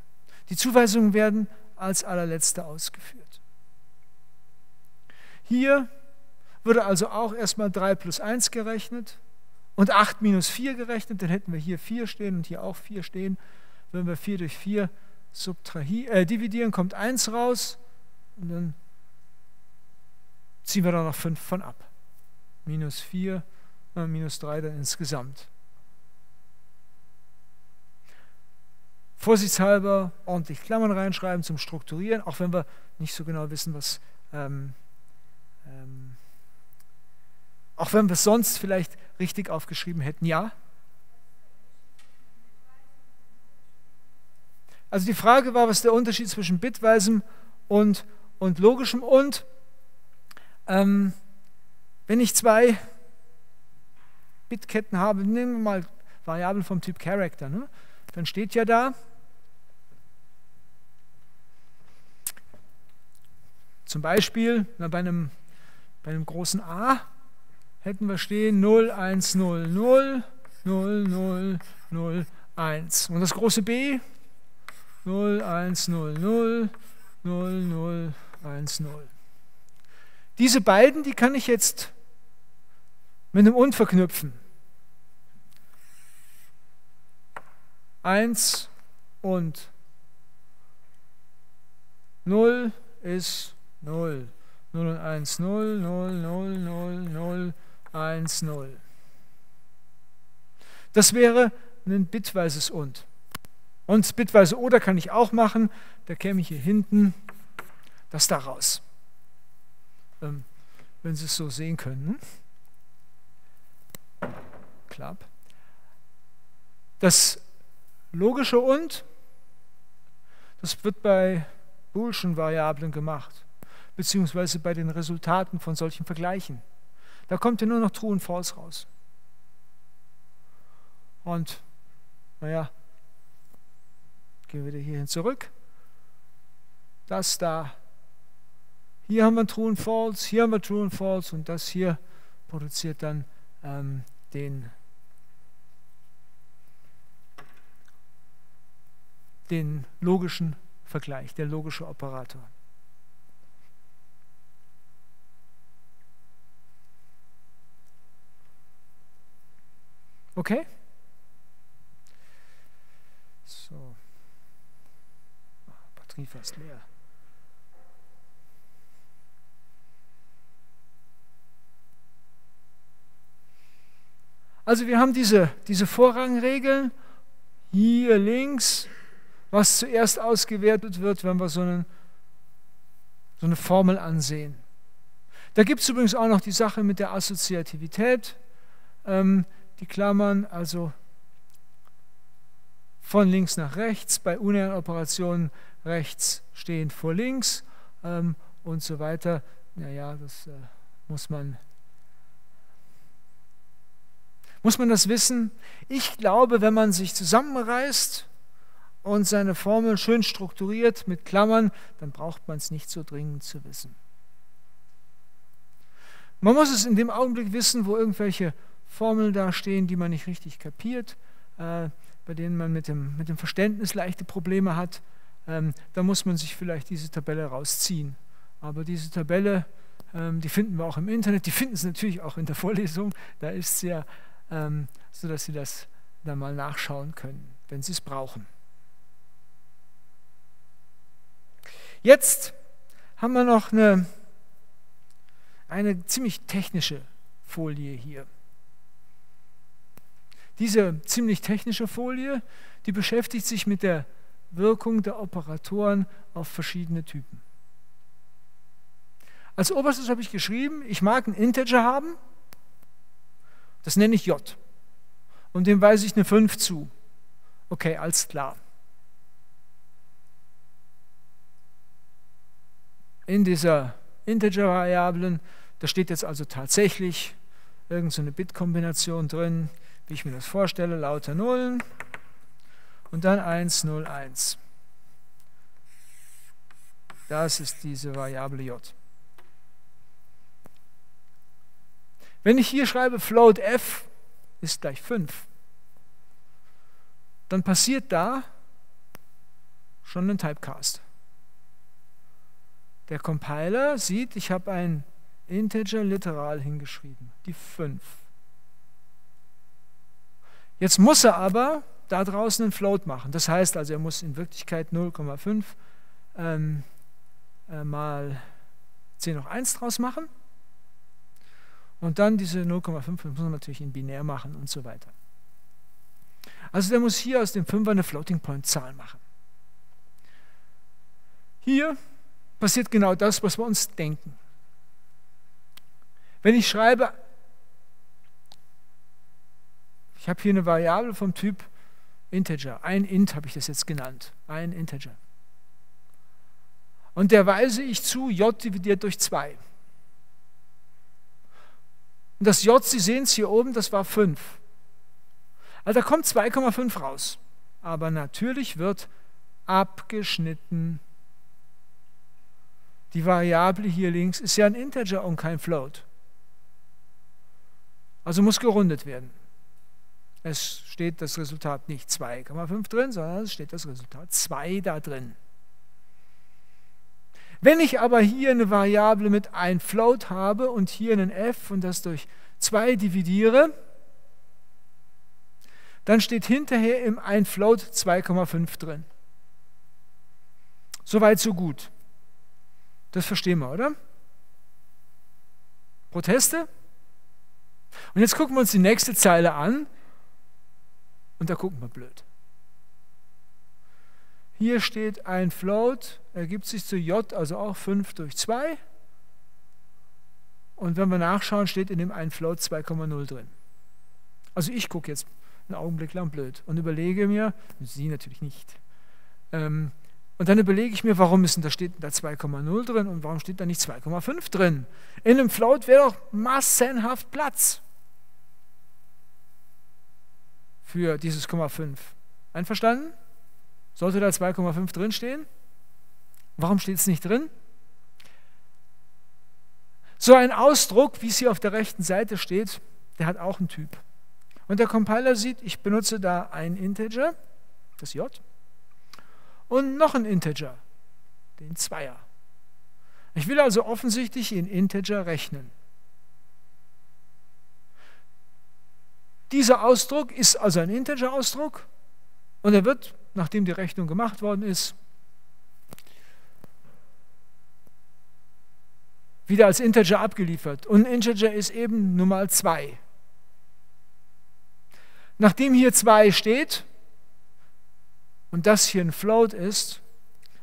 Die Zuweisungen werden als allerletzte ausgeführt. Hier würde also auch erstmal drei plus eins gerechnet und acht minus vier gerechnet, dann hätten wir hier vier stehen und hier auch vier stehen. Wenn wir vier durch vier äh, dividieren, kommt eins raus und dann ziehen wir da noch fünf von ab. minus vier, äh, minus drei dann insgesamt. Vorsichtshalber ordentlich Klammern reinschreiben zum Strukturieren, auch wenn wir nicht so genau wissen, was, ähm, ähm, auch wenn wir es sonst vielleicht richtig aufgeschrieben hätten, ja. Also die Frage war, was der Unterschied zwischen bitweisem und, und logischem und ähm, wenn ich zwei Bitketten habe, nehmen wir mal Variablen vom Typ Character, ne? Dann steht ja da, zum Beispiel na, bei, einem, bei einem großen A hätten wir stehen null, eins, null, null, null, null, null, eins. Und das große B null, eins, null, null, null, null, eins, null. Diese beiden, die kann ich jetzt mit einem Und verknüpfen. eins und null ist null. null und eins, null, null, null, null, null, eins, null. Das wäre ein bitweises Und. Und bitweise Oder kann ich auch machen. Da käme ich hier hinten das da raus. Ähm, wenn Sie es so sehen können. Klapp. Das logische Und, das wird bei boolschen Variablen gemacht, beziehungsweise bei den Resultaten von solchen Vergleichen. Da kommt ja nur noch True und False raus. Und, naja, gehen wir wieder hierhin zurück. Das da, hier haben wir True und False, hier haben wir True und False und das hier produziert dann ähm, den den logischen Vergleich, der logische Operator. Okay? So. Batterie fast leer. Also wir haben diese, diese Vorrangregeln hier links, was zuerst ausgewertet wird, wenn wir so, einen, so eine Formel ansehen. Da gibt es übrigens auch noch die Sache mit der Assoziativität. Ähm, die Klammern also von links nach rechts, bei unären Operationen rechts stehen vor links ähm, und so weiter. Naja, das äh, muss man... Muss man das wissen? Ich glaube, wenn man sich zusammenreißt und seine Formel schön strukturiert mit Klammern, dann braucht man es nicht so dringend zu wissen. Man muss es in dem Augenblick wissen, wo irgendwelche Formeln dastehen, die man nicht richtig kapiert, äh, bei denen man mit dem, mit dem Verständnis leichte Probleme hat. Ähm, da muss man sich vielleicht diese Tabelle rausziehen Aber diese Tabelle, ähm, die finden wir auch im Internet, die finden Sie natürlich auch in der Vorlesung, da ist sie ja, ähm, sodass Sie das dann mal nachschauen können, wenn Sie es brauchen. Jetzt haben wir noch eine, eine ziemlich technische Folie hier. Diese ziemlich technische Folie, die beschäftigt sich mit der Wirkung der Operatoren auf verschiedene Typen. Als Oberstes habe ich geschrieben, ich mag einen Integer haben, das nenne ich J. Und dem weise ich eine fünf zu. Okay, alles klar. In dieser Integer-Variablen, da steht jetzt also tatsächlich irgendeine Bitkombination drin, wie ich mir das vorstelle, lauter Nullen und dann eins, null, eins. Das ist diese Variable J. Wenn ich hier schreibe, float f ist gleich fünf, dann passiert da schon ein Typecast. Der Compiler sieht, ich habe ein Integer literal hingeschrieben, die fünf. Jetzt muss er aber da draußen einen Float machen. Das heißt also, er muss in Wirklichkeit null Komma fünf ähm, äh, mal zehn hoch eins draus machen. Und dann diese null Komma fünf muss man natürlich in binär machen und so weiter. Also der muss hier aus dem Fünfer eine Floating Point Zahl machen. Hier passiert genau das, was wir uns denken. Wenn ich schreibe, ich habe hier eine Variable vom Typ Integer, ein Int habe ich das jetzt genannt, ein Integer. Und der weise ich zu J dividiert durch zwei. Und das J, Sie sehen es hier oben, das war fünf. Also da kommt zwei Komma fünf raus. Aber natürlich wird abgeschnitten. Die Variable hier links ist ja ein Integer und kein Float. Also muss gerundet werden. Es steht das Resultat nicht zwei Komma fünf drin, sondern es steht das Resultat zwei da drin. Wenn ich aber hier eine Variable mit ein Float habe und hier einen f und das durch zwei dividiere, dann steht hinterher im ein Float zwei Komma fünf drin. Soweit, so gut. Das verstehen wir, oder? Proteste? Und jetzt gucken wir uns die nächste Zeile an und da gucken wir blöd. Hier steht ein Float, ergibt sich zu J, also auch fünf durch zwei. Und wenn wir nachschauen, steht in dem einen Float zwei Komma null drin. Also ich gucke jetzt einen Augenblick lang blöd und überlege mir, Sie natürlich nicht, ähm, und dann überlege ich mir, warum ist denn da, steht da zwei Komma null drin und warum steht da nicht zwei Komma fünf drin? In einem Float wäre doch massenhaft Platz für dieses Komma fünf. Einverstanden? Sollte da zwei Komma fünf drin stehen? Warum steht es nicht drin? So ein Ausdruck, wie es hier auf der rechten Seite steht, der hat auch einen Typ. Und der Compiler sieht, ich benutze da ein Integer, das J, und noch ein Integer, den Zweier. Ich will also offensichtlich in Integer rechnen. Dieser Ausdruck ist also ein Integer-Ausdruck und er wird, nachdem die Rechnung gemacht worden ist, wieder als Integer abgeliefert. Und ein Integer ist eben nun mal zwei. Nachdem hier zwei steht und das hier ein Float ist,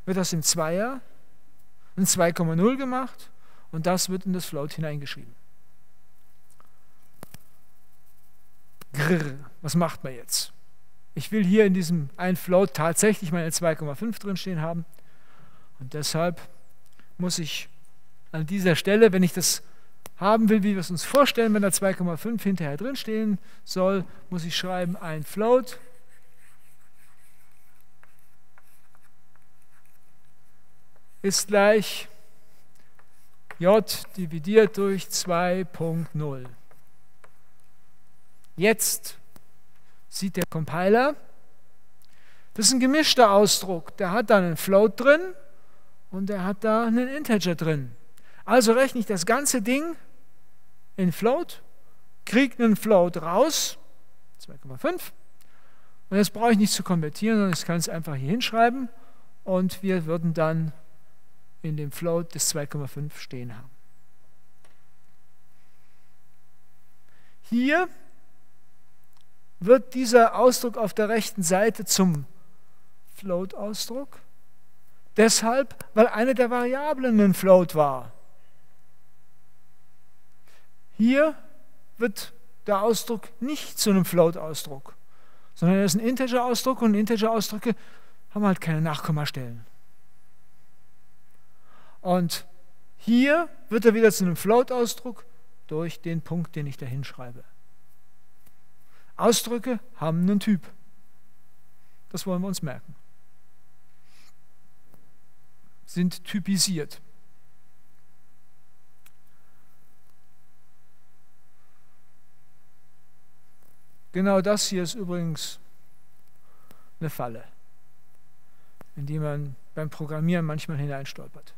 wird das im Zweier in zwei Komma null gemacht und das wird in das Float hineingeschrieben. Grrr, was macht man jetzt? Ich will hier in diesem ein Float tatsächlich meine zwei Komma fünf drin stehen haben und deshalb muss ich an dieser Stelle, wenn ich das haben will, wie wir es uns vorstellen, wenn da zwei Komma fünf hinterher drin stehen soll, muss ich schreiben ein Float ist gleich J dividiert durch zwei Komma null. Jetzt sieht der Compiler, das ist ein gemischter Ausdruck, der hat dann einen Float drin und er hat da einen Integer drin. Also rechne ich das ganze Ding in Float, kriege einen Float raus, zwei Komma fünf, und jetzt brauche ich nichts zu konvertieren, sondern ich kann es einfach hier hinschreiben und wir würden dann in dem Float des zwei Komma fünf stehen haben. Hier wird dieser Ausdruck auf der rechten Seite zum Float-Ausdruck, deshalb, weil eine der Variablen ein Float war. Hier wird der Ausdruck nicht zu einem Float-Ausdruck, sondern er ist ein Integer-Ausdruck und Integer-Ausdrücke haben halt keine Nachkommastellen. Und hier wird er wieder zu einem Float-Ausdruck durch den Punkt, den ich da hinschreibe. Ausdrücke haben einen Typ. Das wollen wir uns merken. Sind typisiert. Genau das hier ist übrigens eine Falle, in die man beim Programmieren manchmal hineinstolpert.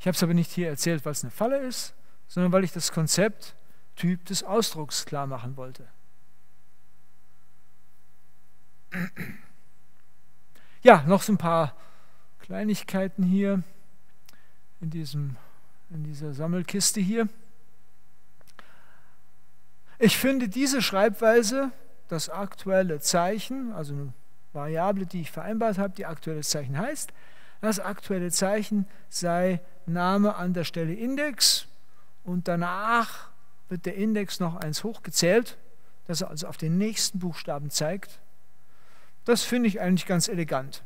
Ich habe es aber nicht hier erzählt, weil es eine Falle ist, sondern weil ich das Konzept Typ des Ausdrucks klar machen wollte. Ja, noch so ein paar Kleinigkeiten hier in, diesem, in dieser Sammelkiste hier. Ich finde diese Schreibweise, das aktuelle Zeichen, also eine Variable, die ich vereinbart habe, die aktuelles Zeichen heißt, das aktuelle Zeichen sei Name an der Stelle Index und danach wird der Index noch eins hochgezählt, dass er also auf den nächsten Buchstaben zeigt. Das finde ich eigentlich ganz elegant.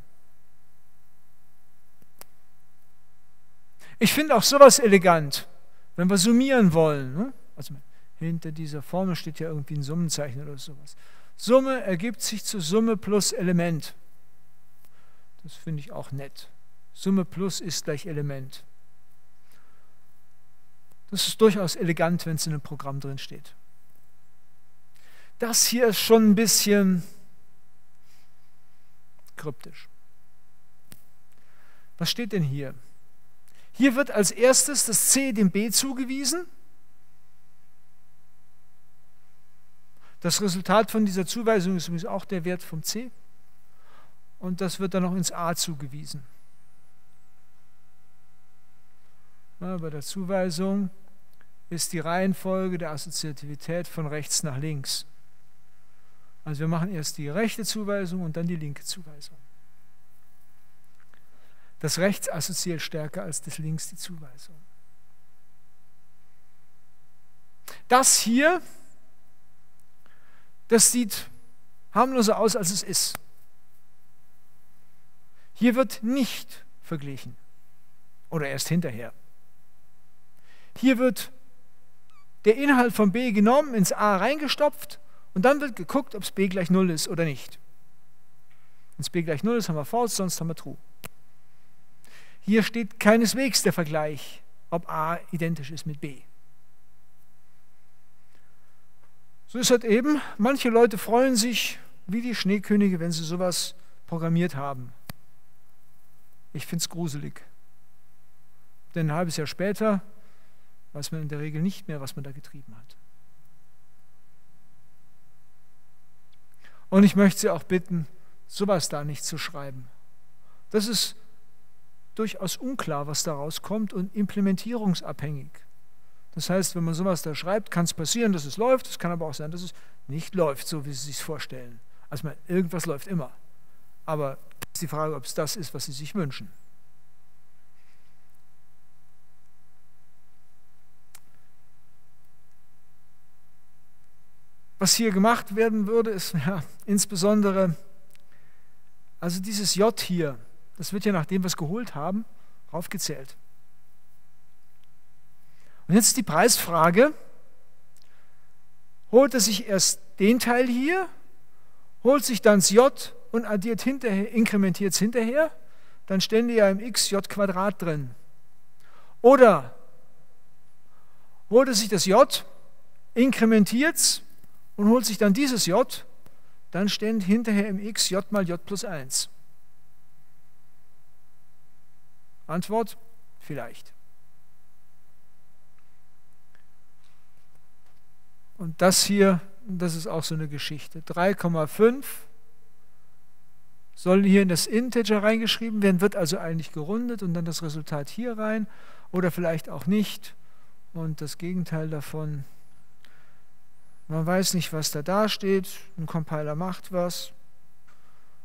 Ich finde auch sowas elegant, wenn wir summieren wollen. Ne? Also hinter dieser Formel steht ja irgendwie ein Summenzeichen oder sowas. Summe ergibt sich zu Summe plus Element. Das finde ich auch nett. Summe plus ist gleich Element. Das ist durchaus elegant, wenn es in einem Programm drin steht. Das hier ist schon ein bisschen kryptisch. Was steht denn hier? Hier wird als erstes das C dem B zugewiesen. Das Resultat von dieser Zuweisung ist übrigens auch der Wert vom C. Und das wird dann noch ins A zugewiesen. Na, bei der Zuweisung ist die Reihenfolge der Assoziativität von rechts nach links. Also wir machen erst die rechte Zuweisung und dann die linke Zuweisung. Das Rechts assoziiert stärker als das Links die Zuweisung. Das hier, das sieht harmloser aus, als es ist. Hier wird nicht verglichen oder erst hinterher. Hier wird der Inhalt von B genommen, ins A reingestopft und dann wird geguckt, ob es B gleich null ist oder nicht. Wenn es B gleich null ist, haben wir false, sonst haben wir true. Hier steht keineswegs der Vergleich, ob A identisch ist mit B. So ist halt eben, manche Leute freuen sich wie die Schneekönige, wenn sie sowas programmiert haben. Ich finde es gruselig. Denn ein halbes Jahr später weiß man in der Regel nicht mehr, was man da getrieben hat. Und ich möchte Sie auch bitten, sowas da nicht zu schreiben. Das ist durchaus unklar, was da rauskommt und implementierungsabhängig. Das heißt, wenn man sowas da schreibt, kann es passieren, dass es läuft, es kann aber auch sein, dass es nicht läuft, so wie Sie sich es vorstellen. Also man, irgendwas läuft immer. Aber es ist die Frage, ob es das ist, was Sie sich wünschen. Was hier gemacht werden würde, ist ja, insbesondere, also dieses J hier, das wird ja nach dem, was wir geholt haben, raufgezählt. Und jetzt ist die Preisfrage, holt er sich erst den Teil hier, holt sich dann das J und addiert hinterher, inkrementiert es hinterher, dann stände ja im x j Quadrat drin. Oder holt er sich das J, inkrementiert es, und holt sich dann dieses J, dann stehen hinterher im x j mal j plus eins. Antwort? Vielleicht. Und das hier, das ist auch so eine Geschichte. drei Komma fünf soll hier in das Integer reingeschrieben werden, wird also eigentlich gerundet und dann das Resultat hier rein oder vielleicht auch nicht. Und das Gegenteil davon, man weiß nicht, was da da steht, ein Compiler macht was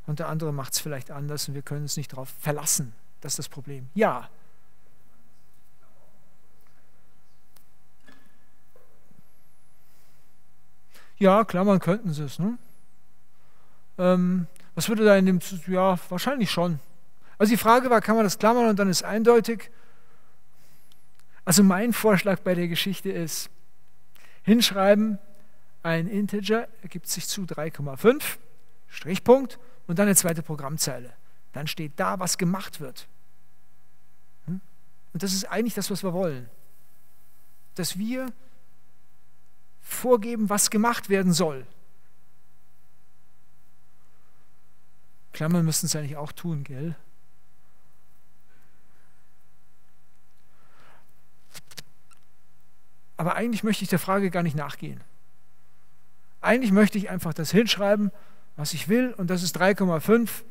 und der andere macht es vielleicht anders und wir können uns nicht darauf verlassen. Das ist das Problem. Ja. Ja, Klammern könnten sie es. Ne? Ähm, was würde da in dem... Ja, wahrscheinlich schon. Also die Frage war, kann man das klammern und dann ist eindeutig. Also mein Vorschlag bei der Geschichte ist, hinschreiben, ein Integer ergibt sich zu drei Komma fünf, Strichpunkt und dann eine zweite Programmzeile. Dann steht da, was gemacht wird. Und das ist eigentlich das, was wir wollen. Dass wir vorgeben, was gemacht werden soll. Klammern müssten es eigentlich auch tun, gell? Aber eigentlich möchte ich der Frage gar nicht nachgehen. Eigentlich möchte ich einfach das hinschreiben, was ich will, und das ist drei Komma fünf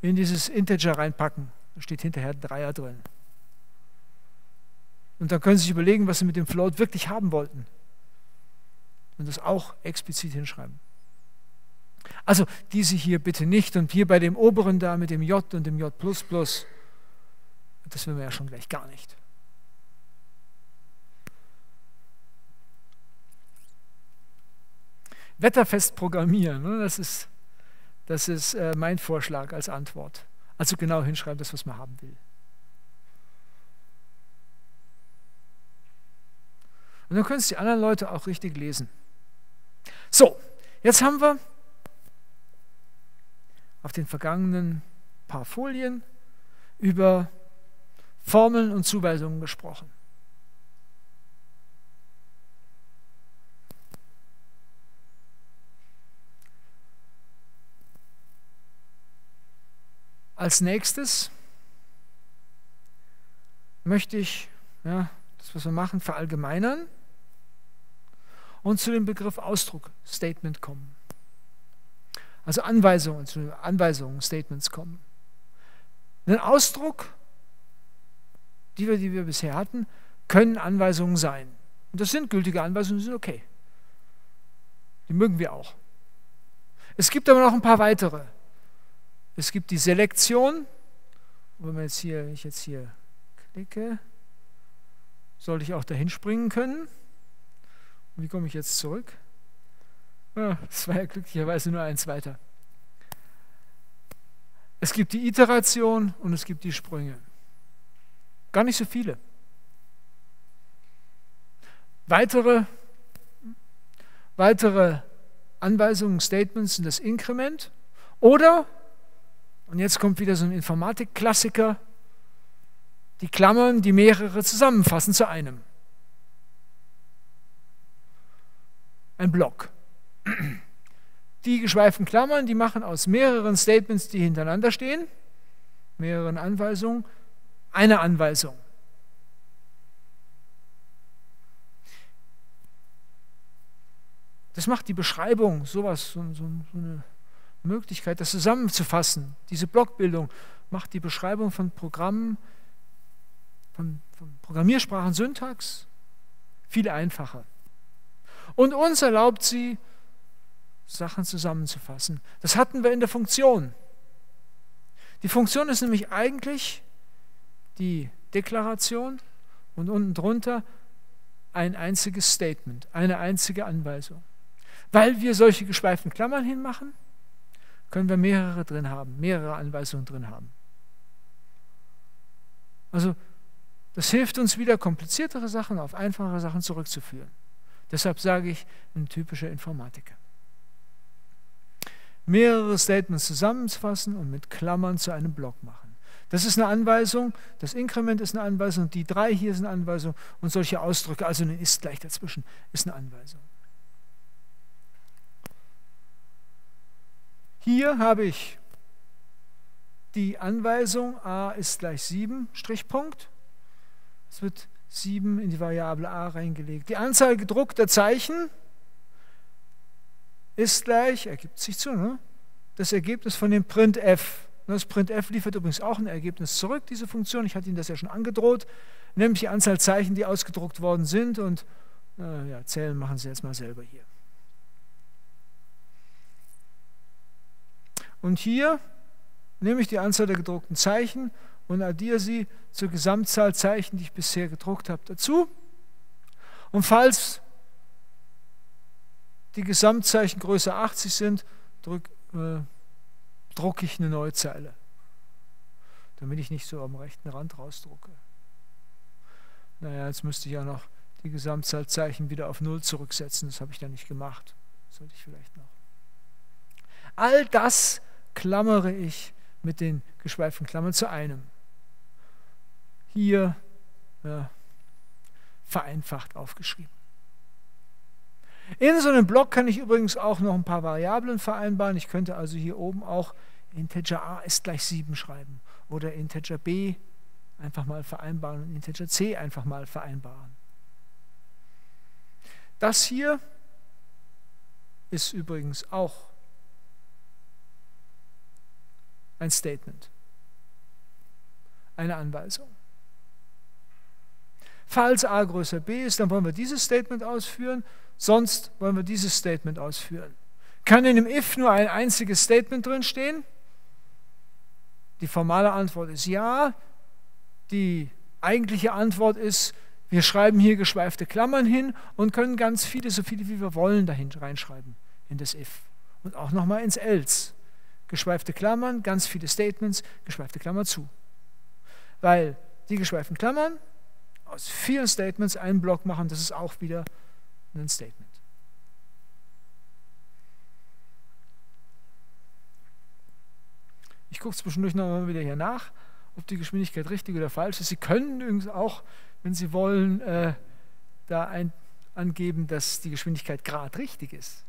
in dieses Integer reinpacken. Da steht hinterher ein Dreier drin. Und dann können Sie sich überlegen, was Sie mit dem Float wirklich haben wollten. Und das auch explizit hinschreiben. Also diese hier bitte nicht und hier bei dem oberen da mit dem J und dem J plus plus, das will man ja schon gleich gar nicht. Wetterfest programmieren, ne? das ist, das ist äh, mein Vorschlag als Antwort. Also genau hinschreiben, das was man haben will. Und dann können es die anderen Leute auch richtig lesen. So, jetzt haben wir auf den vergangenen paar Folien über Formeln und Zuweisungen gesprochen. Als nächstes möchte ich ja, das, was wir machen, verallgemeinern und zu dem Begriff Ausdruck, Statement kommen. Also Anweisungen, zu Anweisungen, Statements kommen. Ein Ausdruck, die wir, die wir bisher hatten, können Anweisungen sein. Und das sind gültige Anweisungen, die sind okay. Die mögen wir auch. Es gibt aber noch ein paar weitere. Es gibt die Selektion. Wenn man jetzt hier, wenn ich jetzt hier klicke, sollte ich auch dahin springen können. Und wie komme ich jetzt zurück? Es war ja glücklicherweise nur eins weiter. Es gibt die Iteration und es gibt die Sprünge. Gar nicht so viele. Weitere, weitere Anweisungen, Statements sind das Inkrement oder, und jetzt kommt wieder so ein Informatik-Klassiker, die Klammern, die mehrere zusammenfassen zu einem. Ein Block. Die geschweiften Klammern, die machen aus mehreren Statements, die hintereinander stehen, mehreren Anweisungen, eine Anweisung. Das macht die Beschreibung, sowas, so, so, so eine Möglichkeit, das zusammenzufassen. Diese Blockbildung macht die Beschreibung von Programmen, von, von Programmiersprachen, Syntax viel einfacher. Und uns erlaubt sie, Sachen zusammenzufassen. Das hatten wir in der Funktion. Die Funktion ist nämlich eigentlich die Deklaration und unten drunter ein einziges Statement, eine einzige Anweisung. Weil wir solche geschweiften Klammern hinmachen, können wir mehrere drin haben, mehrere Anweisungen drin haben. Also das hilft uns wieder, kompliziertere Sachen auf einfachere Sachen zurückzuführen. Deshalb sage ich, ein typischer Informatiker. Mehrere Statements zusammenfassen und mit Klammern zu einem Block machen. Das ist eine Anweisung, das Inkrement ist eine Anweisung, die drei hier sind eine Anweisung und solche Ausdrücke, also ein ist gleich dazwischen, ist eine Anweisung. Hier habe ich die Anweisung a ist gleich sieben, Strichpunkt. Es wird sieben in die Variable a reingelegt. Die Anzahl gedruckter Zeichen ist gleich, ergibt sich zu, ne? Das Ergebnis von dem printf. Das printf liefert übrigens auch ein Ergebnis zurück, diese Funktion. Ich hatte Ihnen das ja schon angedroht, nämlich die Anzahl Zeichen, die ausgedruckt worden sind. Und äh, ja, zählen machen Sie jetzt mal selber hier. Und hier nehme ich die Anzahl der gedruckten Zeichen und addiere sie zur Gesamtzahl Zeichen, die ich bisher gedruckt habe, dazu. Und falls die Gesamtzeichen größer achtzig sind, drücke äh, drucke ich eine neue Zeile, damit ich nicht so am rechten Rand rausdrucke. Naja, jetzt müsste ich ja noch die Gesamtzahl Zeichen wieder auf null zurücksetzen. Das habe ich dann nicht gemacht. Sollte ich vielleicht noch. All das klammere ich mit den geschweiften Klammern zu einem. Hier ja, vereinfacht aufgeschrieben. In so einem Block kann ich übrigens auch noch ein paar Variablen vereinbaren. Ich könnte also hier oben auch Integer a ist gleich sieben schreiben oder Integer b einfach mal vereinbaren und Integer c einfach mal vereinbaren. Das hier ist übrigens auch ein Statement, eine Anweisung. Falls a größer b ist, dann wollen wir dieses Statement ausführen, sonst wollen wir dieses Statement ausführen. Kann in dem if nur ein einziges Statement drinstehen? Die formale Antwort ist ja. Die eigentliche Antwort ist, wir schreiben hier geschweifte Klammern hin und können ganz viele, so viele wie wir wollen, dahin reinschreiben in das if. Und auch nochmal ins else. Geschweifte Klammern, ganz viele Statements, geschweifte Klammern zu. Weil die geschweiften Klammern aus vielen Statements einen Block machen, das ist auch wieder ein Statement. Ich gucke zwischendurch nochmal wieder hier nach, ob die Geschwindigkeit richtig oder falsch ist. Sie können übrigens auch, wenn Sie wollen, äh, da ein, angeben, dass die Geschwindigkeit gerade richtig ist.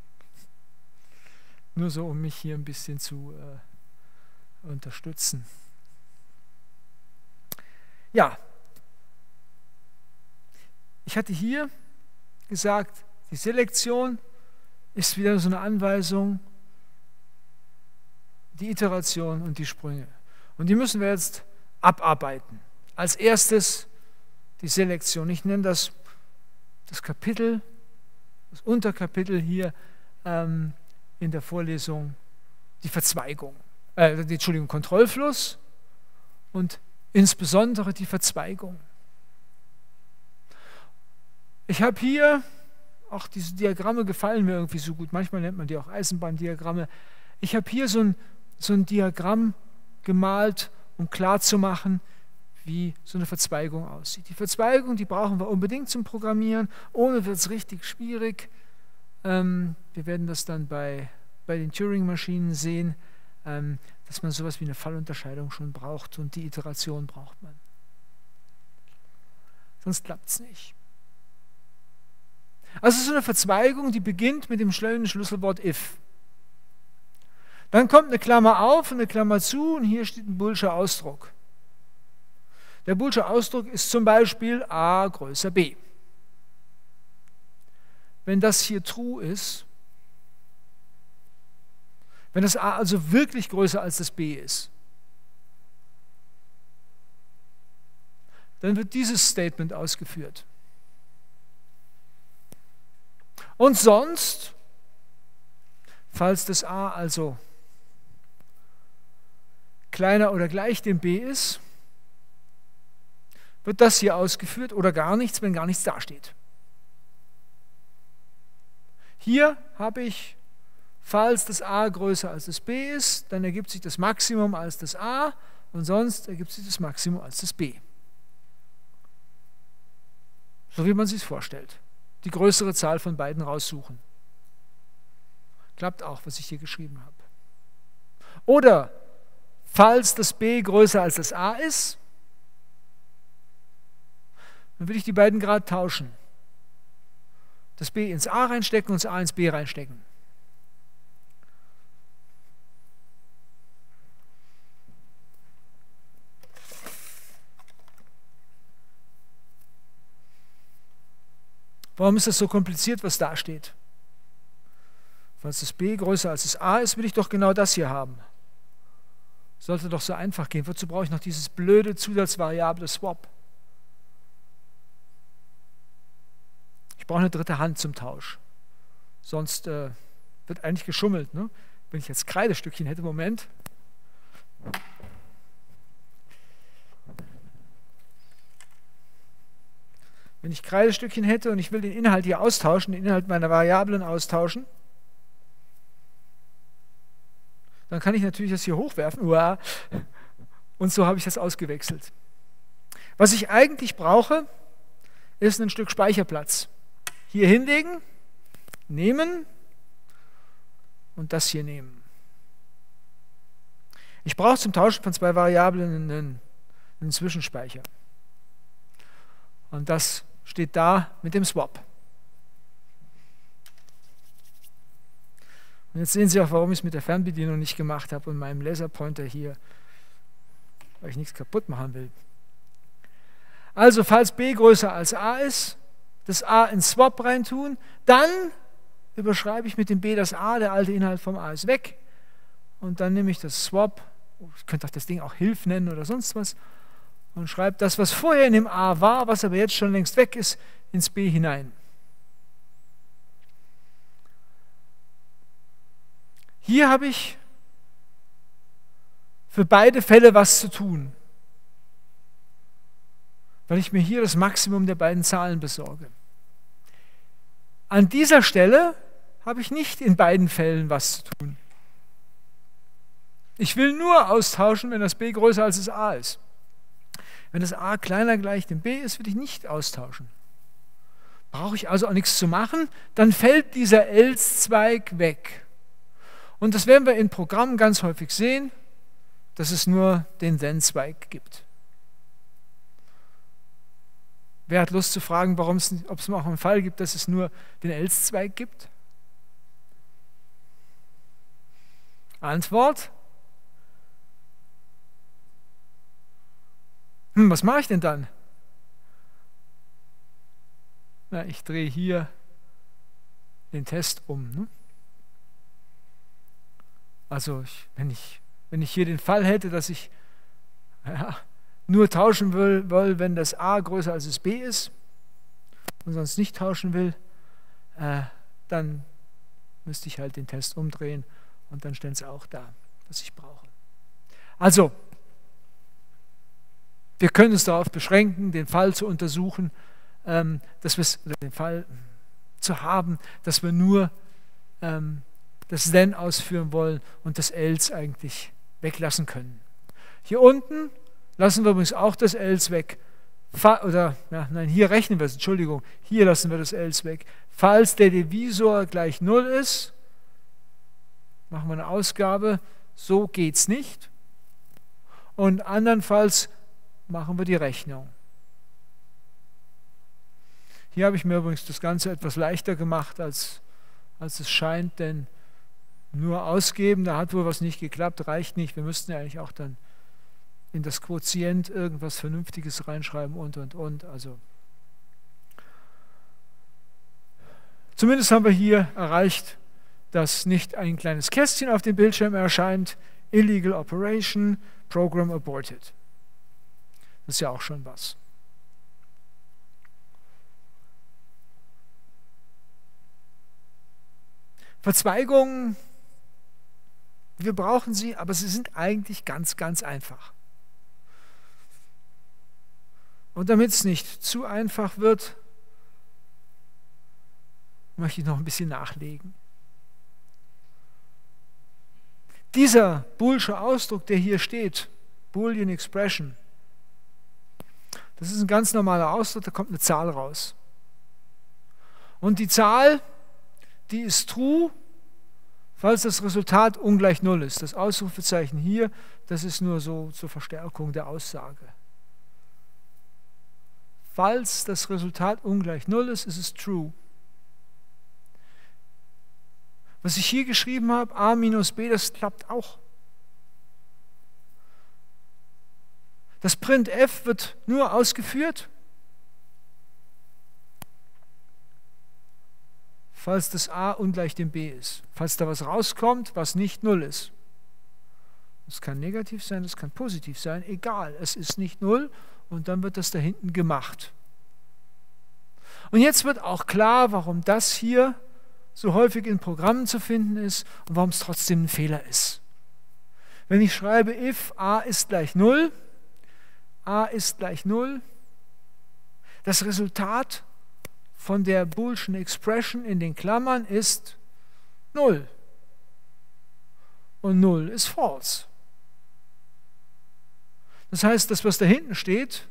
Nur so, um mich hier ein bisschen zu äh, unterstützen. Ja, ich hatte hier gesagt, die Selektion ist wieder so eine Anweisung, die Iteration und die Sprünge. Und die müssen wir jetzt abarbeiten. Als erstes die Selektion. Ich nenne das das Kapitel, das Unterkapitel hier ähm, in der Vorlesung, die Verzweigung, äh, Entschuldigung, Kontrollfluss und insbesondere die Verzweigung. Ich habe hier, auch diese Diagramme gefallen mir irgendwie so gut, manchmal nennt man die auch Eisenbahndiagramme. Ich habe hier so ein, so ein Diagramm gemalt, um klarzumachen, wie so eine Verzweigung aussieht. Die Verzweigung, die brauchen wir unbedingt zum Programmieren, ohne wird es richtig schwierig. Ähm, wir werden das dann bei, bei den Turing-Maschinen sehen, ähm, dass man sowas wie eine Fallunterscheidung schon braucht und die Iteration braucht man. Sonst klappt es nicht. Also so eine Verzweigung, die beginnt mit dem schnellen Schlüsselwort if. Dann kommt eine Klammer auf und eine Klammer zu und hier steht ein boolscher Ausdruck. Der boolsche Ausdruck ist zum Beispiel a größer b. Wenn das hier true ist, wenn das a also wirklich größer als das b ist, dann wird dieses Statement ausgeführt. Und sonst, falls das a also kleiner oder gleich dem b ist, wird das hier ausgeführt oder gar nichts, wenn gar nichts dasteht. Hier habe ich, falls das a größer als das b ist, dann ergibt sich das Maximum als das a und sonst ergibt sich das Maximum als das b. So wie man sich es vorstellt. Die größere Zahl von beiden raussuchen. Klappt auch, was ich hier geschrieben habe. Oder, falls das b größer als das a ist, dann will ich die beiden gerade tauschen. Das b ins a reinstecken und das a ins b reinstecken. Warum ist das so kompliziert, was da steht? Falls das B größer als das A ist, will ich doch genau das hier haben. Sollte doch so einfach gehen. Wozu brauche ich noch dieses blöde Zusatzvariable Swap? Ich brauche eine dritte Hand zum Tausch. Sonst äh, wird eigentlich geschummelt. Ne? Wenn ich jetzt Kreidestückchen hätte, Moment. Wenn ich Kreidestückchen hätte und ich will den Inhalt hier austauschen, den Inhalt meiner Variablen austauschen, dann kann ich natürlich das hier hochwerfen. Uah. Und so habe ich das ausgewechselt. Was ich eigentlich brauche, ist ein Stück Speicherplatz. Hier hinlegen, nehmen und das hier nehmen. Ich brauche zum Tauschen von zwei Variablen einen, einen Zwischenspeicher. Und das steht da mit dem Swap. Und jetzt sehen Sie auch, warum ich es mit der Fernbedienung nicht gemacht habe und meinem Laserpointer hier, weil ich nichts kaputt machen will. Also, falls B größer als A ist, das A in Swap reintun, dann überschreibe ich mit dem B das A, der alte Inhalt vom A ist weg. Und dann nehme ich das Swap, ich könnte auch das Ding auch Hilf nennen oder sonst was, und schreibe das, was vorher in dem A war, was aber jetzt schon längst weg ist, ins B hinein. Hier habe ich für beide Fälle was zu tun, weil ich mir hier das Maximum der beiden Zahlen besorge. An dieser Stelle habe ich nicht in beiden Fällen was zu tun. Ich will nur austauschen, wenn das B größer als das A ist. Wenn das A kleiner gleich dem B ist, will ich nicht austauschen. Brauche ich also auch nichts zu machen, dann fällt dieser Else-Zweig weg. Und das werden wir in Programmen ganz häufig sehen, dass es nur den Then-Zweig gibt. Wer hat Lust zu fragen, warum es, ob es auch einen Fall gibt, dass es nur den Else-Zweig gibt? Antwort? Hm, was mache ich denn dann? Na, ich drehe hier den Test um. Ne? Also, ich, wenn, ich, wenn ich hier den Fall hätte, dass ich ja, nur tauschen will, will, wenn das A größer als das B ist und sonst nicht tauschen will, äh, dann müsste ich halt den Test umdrehen und dann stände es auch da, was ich brauche. Also, wir können uns darauf beschränken, den Fall zu untersuchen, ähm, dass wir den Fall zu haben, dass wir nur ähm, das Then ausführen wollen und das Else eigentlich weglassen können. Hier unten lassen wir übrigens auch das Else weg. Fa oder ja, nein, hier rechnen wir es, Entschuldigung, hier lassen wir das Else weg. Falls der Divisor gleich null ist, machen wir eine Ausgabe, so geht es nicht. Und andernfalls machen wir die Rechnung. Hier habe ich mir übrigens das Ganze etwas leichter gemacht, als, als es scheint, denn nur ausgeben, da hat wohl was nicht geklappt, reicht nicht. Wir müssten ja eigentlich auch dann in das Quotient irgendwas Vernünftiges reinschreiben und, und, und. Also zumindest haben wir hier erreicht, dass nicht ein kleines Kästchen auf dem Bildschirm erscheint, Illegal Operation, Program Aborted. Das ist ja auch schon was. Verzweigungen, wir brauchen sie, aber sie sind eigentlich ganz, ganz einfach. Und damit es nicht zu einfach wird, möchte ich noch ein bisschen nachlegen. Dieser boolsche Ausdruck, der hier steht, Boolean Expression, das ist ein ganz normaler Ausdruck, da kommt eine Zahl raus. Und die Zahl, die ist true, falls das Resultat ungleich null ist. Das Ausrufezeichen hier, das ist nur so zur Verstärkung der Aussage. Falls das Resultat ungleich null ist, ist es true. Was ich hier geschrieben habe, a minus b, das klappt auch. Das Printf wird nur ausgeführt, falls das A ungleich dem B ist. Falls da was rauskommt, was nicht null ist. Das kann negativ sein, das kann positiv sein, egal, es ist nicht null und dann wird das da hinten gemacht. Und jetzt wird auch klar, warum das hier so häufig in Programmen zu finden ist und warum es trotzdem ein Fehler ist. Wenn ich schreibe, if a ist gleich null, a ist gleich null, das Resultat von der Boolschen Expression in den Klammern ist null. Und null ist false. Das heißt, das, was da hinten steht,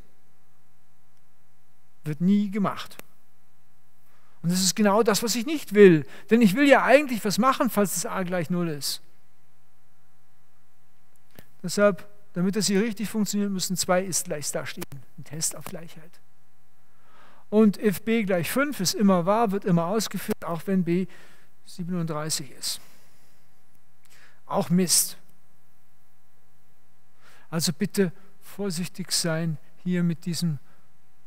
wird nie gemacht. Und das ist genau das, was ich nicht will. Denn ich will ja eigentlich was machen, falls das a gleich null ist. Deshalb, damit das hier richtig funktioniert, müssen zwei ist gleich da stehen. Ein Test auf Gleichheit. Und if b gleich fünf ist immer wahr, wird immer ausgeführt, auch wenn b siebenunddreißig ist. Auch Mist. Also bitte vorsichtig sein hier mit diesem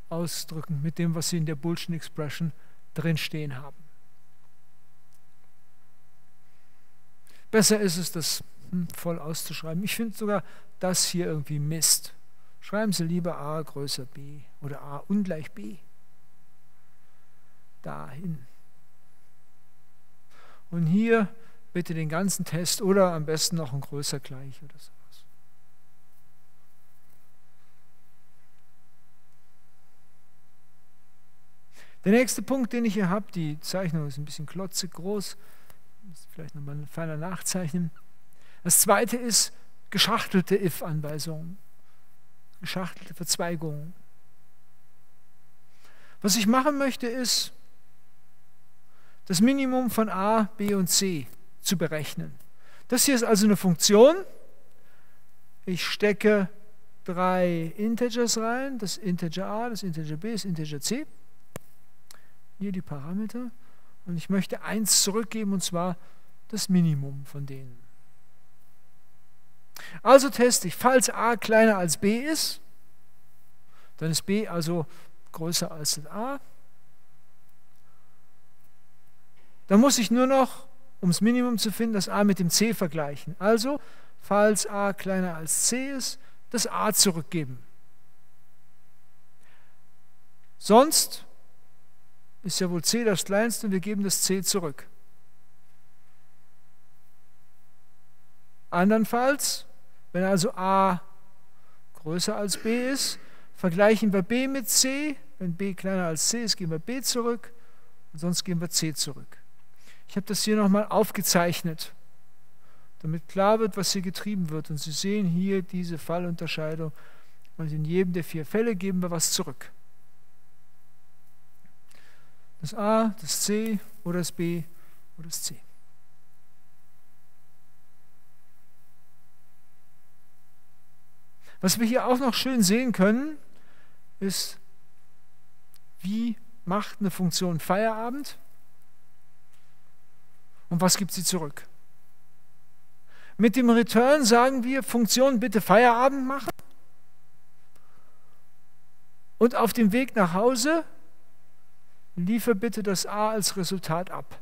Ausdrücken, mit dem, was Sie in der Boolschen Expression drinstehen haben. Besser ist es, das voll auszuschreiben. Ich finde sogar das hier irgendwie Mist. Schreiben Sie lieber a größer b oder a ungleich b. Dahin. Und hier bitte den ganzen Test oder am besten noch ein größer gleich oder sowas. Der nächste Punkt, den ich hier habe, die Zeichnung ist ein bisschen klotzig groß, muss vielleicht nochmal feiner nachzeichnen. Das zweite ist geschachtelte if-Anweisungen, geschachtelte Verzweigungen. Was ich machen möchte, ist das Minimum von a, b und c zu berechnen. Das hier ist also eine Funktion. Ich stecke drei Integers rein, das Integer a, das Integer b, das Integer c. Hier die Parameter. Und ich möchte eins zurückgeben, und zwar das Minimum von denen. Also teste ich, falls a kleiner als b ist, dann ist b also größer als das a. Dann muss ich nur noch, um das Minimum zu finden, das a mit dem c vergleichen. Also, falls a kleiner als c ist, das a zurückgeben. Sonst ist ja wohl c das kleinste und wir geben das c zurück. Andernfalls, wenn also a größer als b ist, vergleichen wir b mit c. Wenn b kleiner als c ist, geben wir b zurück und sonst geben wir c zurück. Ich habe das hier nochmal aufgezeichnet, damit klar wird, was hier getrieben wird. Und Sie sehen hier diese Fallunterscheidung. Und in jedem der vier Fälle geben wir was zurück. Das a, das c oder das b oder das c. Was wir hier auch noch schön sehen können, ist, wie macht eine Funktion Feierabend und was gibt sie zurück. Mit dem Return sagen wir, Funktion bitte Feierabend machen und auf dem Weg nach Hause liefere bitte das a als Resultat ab.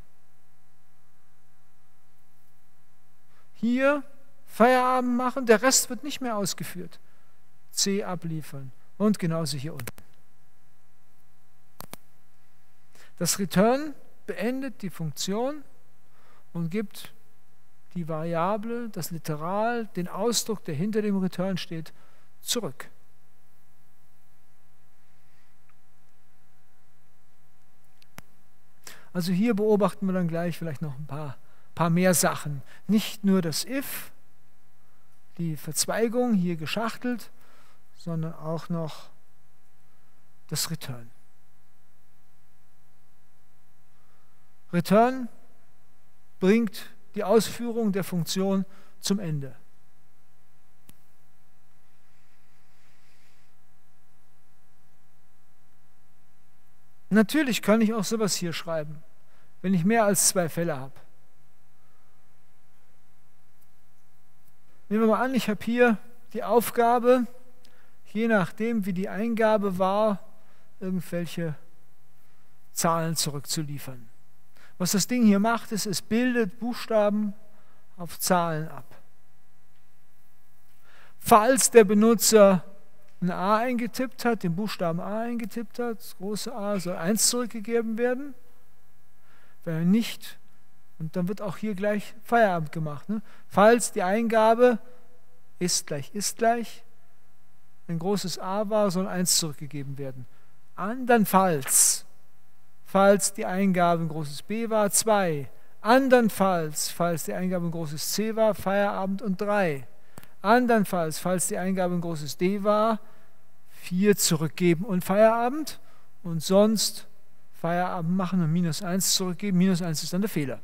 Hier Feierabend machen, der Rest wird nicht mehr ausgeführt. C abliefern und genauso hier unten. Das Return beendet die Funktion und gibt die Variable, das Literal, den Ausdruck, der hinter dem Return steht, zurück. Also hier beobachten wir dann gleich vielleicht noch ein paar, paar mehr Sachen. Nicht nur das if, die Verzweigung hier geschachtelt, sondern auch noch das Return. Return bringt die Ausführung der Funktion zum Ende. Natürlich kann ich auch sowas hier schreiben, wenn ich mehr als zwei Fälle habe. Nehmen wir mal an, ich habe hier die Aufgabe, je nachdem wie die Eingabe war, irgendwelche Zahlen zurückzuliefern. Was das Ding hier macht, ist, es bildet Buchstaben auf Zahlen ab. Falls der Benutzer ein A eingetippt hat, den Buchstaben A eingetippt hat, das große A soll eins zurückgegeben werden. Wenn er nicht, und dann wird auch hier gleich Feierabend gemacht. Ne? Falls die Eingabe ist gleich, ist gleich, ein großes A war, soll eins zurückgegeben werden. Andernfalls, falls die Eingabe ein großes B war, zwei. Andernfalls, falls die Eingabe ein großes C war, Feierabend und drei. Andernfalls, falls die Eingabe ein großes D war, vier zurückgeben und Feierabend und sonst Feierabend machen und minus eins zurückgeben. Minus eins ist dann der Fehler.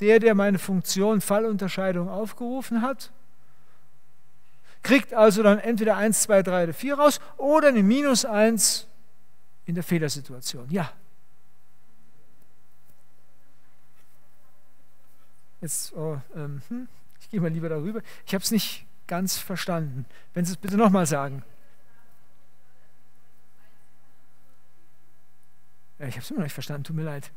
Der, der meine Funktion Fallunterscheidung aufgerufen hat, kriegt also dann entweder eins, zwei, drei oder vier raus oder eine minus eins in der Fehlersituation. Ja. Jetzt, oh, ähm, hm. Ich gehe mal lieber darüber. Ich habe es nicht ganz verstanden. Wenn Sie es bitte nochmal sagen. Ja, ich habe es immer noch nicht verstanden, tut mir leid.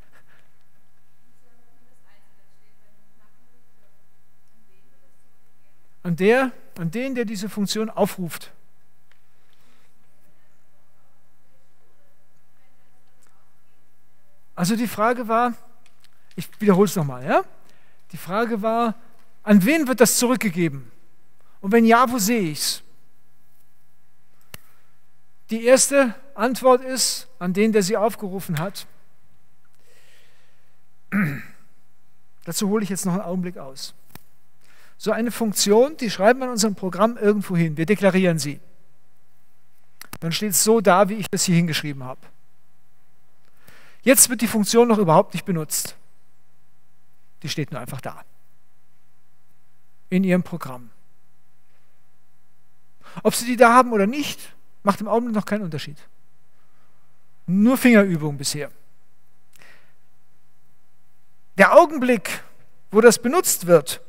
An, der, an den, der diese Funktion aufruft. Also die Frage war, ich wiederhole es nochmal, ja? Die Frage war, an wen wird das zurückgegeben? Und wenn ja, wo sehe ich es? Die erste Antwort ist, an den, der sie aufgerufen hat. Dazu hole ich jetzt noch einen Augenblick aus. So eine Funktion, die schreiben wir in unserem Programm irgendwo hin. Wir deklarieren sie. Dann steht es so da, wie ich das hier hingeschrieben habe. Jetzt wird die Funktion noch überhaupt nicht benutzt. Die steht nur einfach da. In ihrem Programm. Ob Sie die da haben oder nicht, macht im Augenblick noch keinen Unterschied. Nur Fingerübung bisher. Der Augenblick, wo das benutzt wird,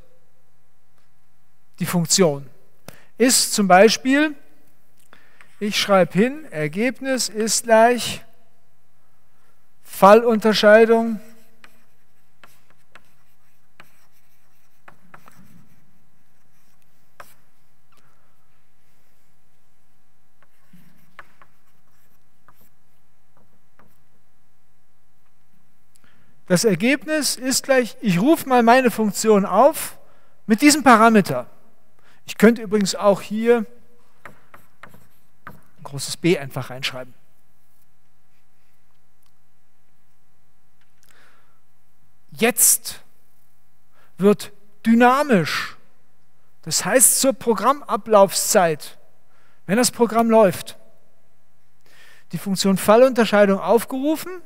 die Funktion, ist zum Beispiel, ich schreibe hin, Ergebnis ist gleich Fallunterscheidung . Das Ergebnis ist gleich, ich rufe mal meine Funktion auf mit diesem Parameter. Ich könnte übrigens auch hier ein großes B einfach reinschreiben. Jetzt wird dynamisch, das heißt zur Programmablaufszeit, wenn das Programm läuft, die Funktion Fallunterscheidung aufgerufen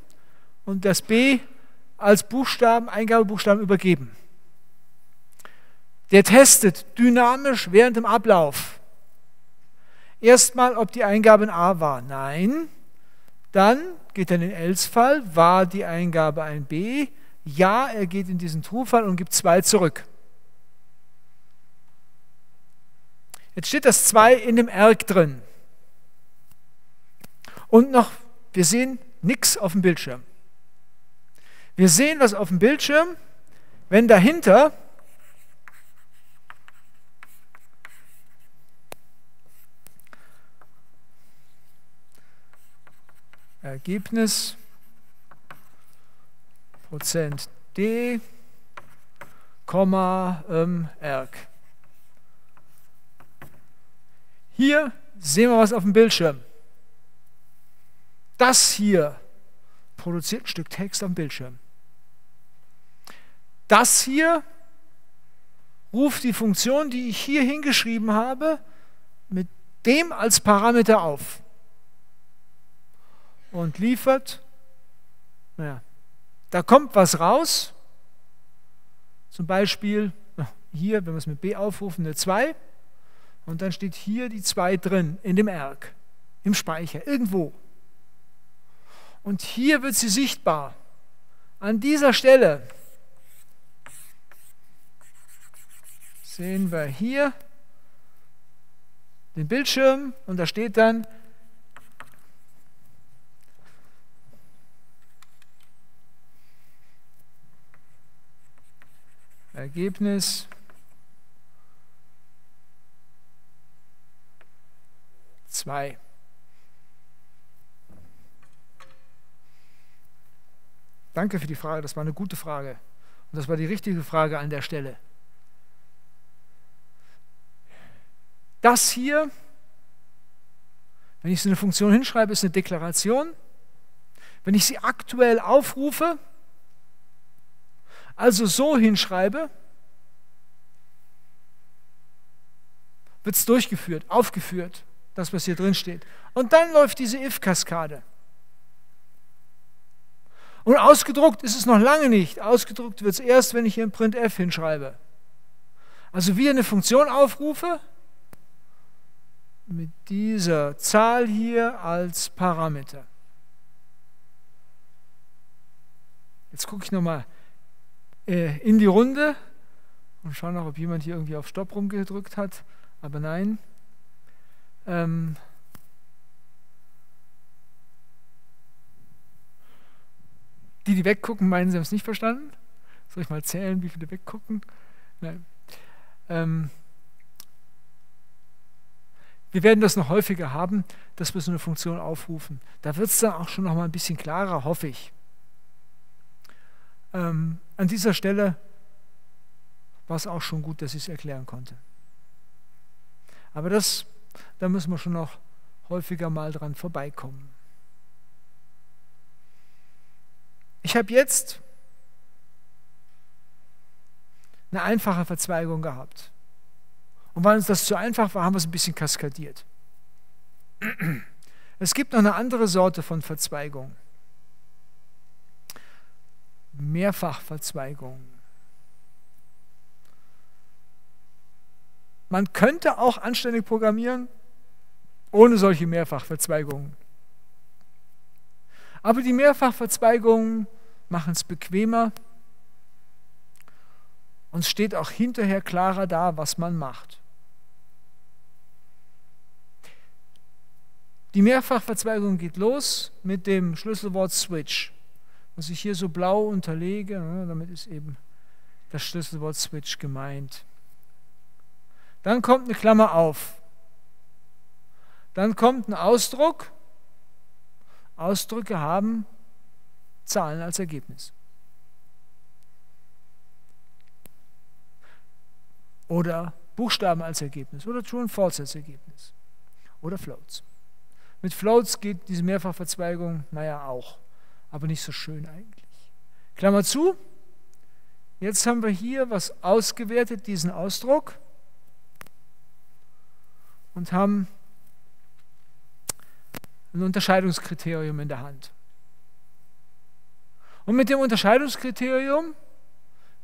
und das B als Buchstaben, Eingabebuchstaben übergeben. Der testet dynamisch während dem Ablauf. Erstmal, ob die Eingabe ein A war. Nein. Dann geht er in den Else-Fall. War die Eingabe ein B? Ja, er geht in diesen True-Fall und gibt zwei zurück. Jetzt steht das zwei in dem Erg drin. Und noch, wir sehen nichts auf dem Bildschirm. Wir sehen was auf dem Bildschirm, wenn dahinter Ergebnis Prozent D, Komma, ähm, Erg. Hier sehen wir was auf dem Bildschirm. Das hier produziert ein Stück Text am Bildschirm. Das hier ruft die Funktion, die ich hier hingeschrieben habe, mit dem als Parameter auf und liefert, naja, da kommt was raus, zum Beispiel hier, wenn wir es mit B aufrufen, eine zwei und dann steht hier die zwei drin, in dem Erg, im Speicher, irgendwo. Und hier wird sie sichtbar. An dieser Stelle sehen wir hier den Bildschirm und da steht dann Ergebnis zwei. Danke für die Frage, das war eine gute Frage. Und das war die richtige Frage an der Stelle. Das hier, wenn ich so eine Funktion hinschreibe, ist eine Deklaration. Wenn ich sie aktuell aufrufe, also so hinschreibe, wird es durchgeführt, aufgeführt, das, was hier drin steht. Und dann läuft diese if-Kaskade. Und ausgedruckt ist es noch lange nicht. Ausgedruckt wird es erst, wenn ich hier ein printf hinschreibe. Also wie eine Funktion aufrufe, mit dieser Zahl hier als Parameter. Jetzt gucke ich nochmal äh, in die Runde und schaue noch, ob jemand hier irgendwie auf Stopp rumgedrückt hat, aber nein. Ähm die, die weggucken, meinen, sie haben es nicht verstanden. Soll ich mal zählen, wie viele weggucken? Nein. Ähm Wir werden das noch häufiger haben, dass wir so eine Funktion aufrufen. Da wird es dann auch schon noch mal ein bisschen klarer, hoffe ich. Ähm, an dieser Stelle war es auch schon gut, dass ich es erklären konnte. Aber das, da müssen wir schon noch häufiger mal dran vorbeikommen. Ich habe jetzt eine einfache Verzweigung gehabt. Und weil uns das zu einfach war, haben wir es ein bisschen kaskadiert. Es gibt noch eine andere Sorte von Verzweigung. Mehrfachverzweigung. Man könnte auch anständig programmieren, ohne solche Mehrfachverzweigungen. Aber die Mehrfachverzweigungen machen es bequemer und es steht auch hinterher klarer da, was man macht. Die Mehrfachverzweigung geht los mit dem Schlüsselwort Switch. Was ich hier so blau unterlege, damit ist eben das Schlüsselwort Switch gemeint. Dann kommt eine Klammer auf. Dann kommt ein Ausdruck. Ausdrücke haben Zahlen als Ergebnis. Oder Buchstaben als Ergebnis. Oder True und False als Ergebnis. Oder Floats. Mit Floats geht diese Mehrfachverzweigung, naja, auch. Aber nicht so schön eigentlich. Klammer zu. Jetzt haben wir hier was ausgewertet, diesen Ausdruck. Und haben ein Unterscheidungskriterium in der Hand. Und mit dem Unterscheidungskriterium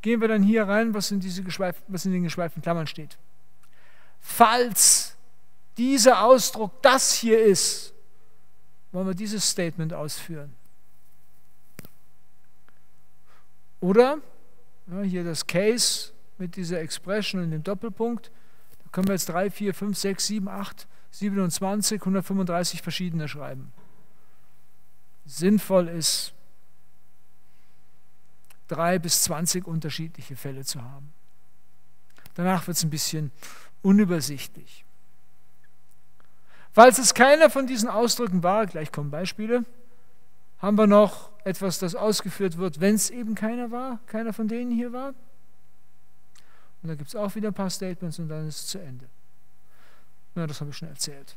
gehen wir dann hier rein, was in, diese was in den geschweiften Klammern steht. Falls dieser Ausdruck das hier ist, wollen wir dieses Statement ausführen. Oder ja, hier das Case mit dieser Expression und dem Doppelpunkt. Da können wir jetzt drei, vier, fünf, sechs, sieben, acht, siebenundzwanzig, hundertfünfunddreißig verschiedene schreiben. Sinnvoll ist, drei bis zwanzig unterschiedliche Fälle zu haben. Danach wird es ein bisschen unübersichtlich. Falls es keiner von diesen Ausdrücken war, gleich kommen Beispiele, haben wir noch etwas, das ausgeführt wird, wenn es eben keiner war, keiner von denen hier war. Und da gibt es auch wieder ein paar Statements und dann ist es zu Ende. Na, das habe ich schon erzählt.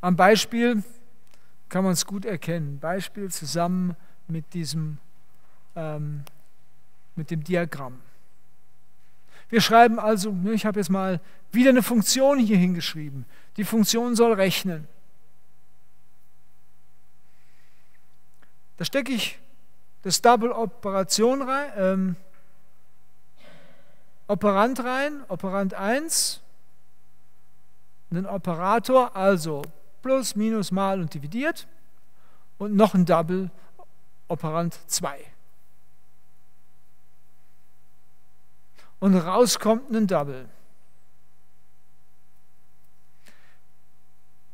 Am Beispiel kann man es gut erkennen. Beispiel zusammen mit diesem, ähm, mit dem Diagramm. Wir schreiben also, ich habe jetzt mal wieder eine Funktion hier hingeschrieben. Die Funktion soll rechnen. Da stecke ich das Double Operation rein, ähm, Operand rein, Operand eins, einen Operator, also plus, minus, mal und dividiert und noch ein Double Operand zwei. Und raus kommt ein Double.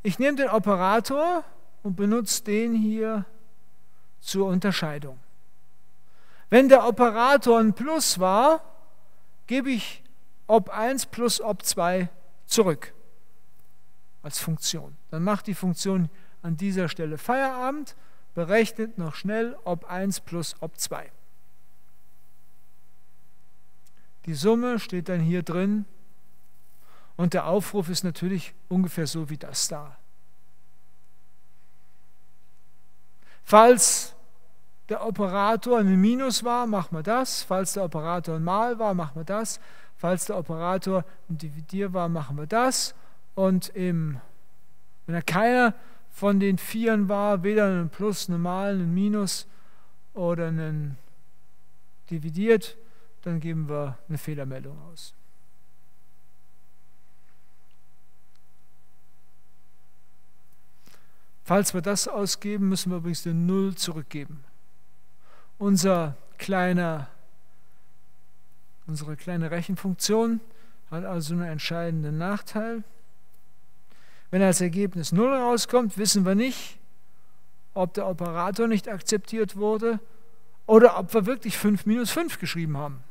Ich nehme den Operator und benutze den hier zur Unterscheidung. Wenn der Operator ein Plus war, gebe ich O B eins plus O B zwei zurück als Funktion. Dann macht die Funktion an dieser Stelle Feierabend, berechnet noch schnell O B eins plus O B zwei. Die Summe steht dann hier drin und der Aufruf ist natürlich ungefähr so wie das da. Falls der Operator ein Minus war, machen wir das. Falls der Operator ein Mal war, machen wir das. Falls der Operator ein Dividier war, machen wir das. Und im, wenn er keiner von den Vieren war, weder ein Plus, ein Mal, ein Minus oder ein Dividiert, dann geben wir eine Fehlermeldung aus. Falls wir das ausgeben, müssen wir übrigens den Null zurückgeben. Unser kleiner, unsere kleine Rechenfunktion hat also einen entscheidenden Nachteil. Wenn als Ergebnis null rauskommt, wissen wir nicht, ob der Operator nicht akzeptiert wurde oder ob wir wirklich fünf minus fünf geschrieben haben.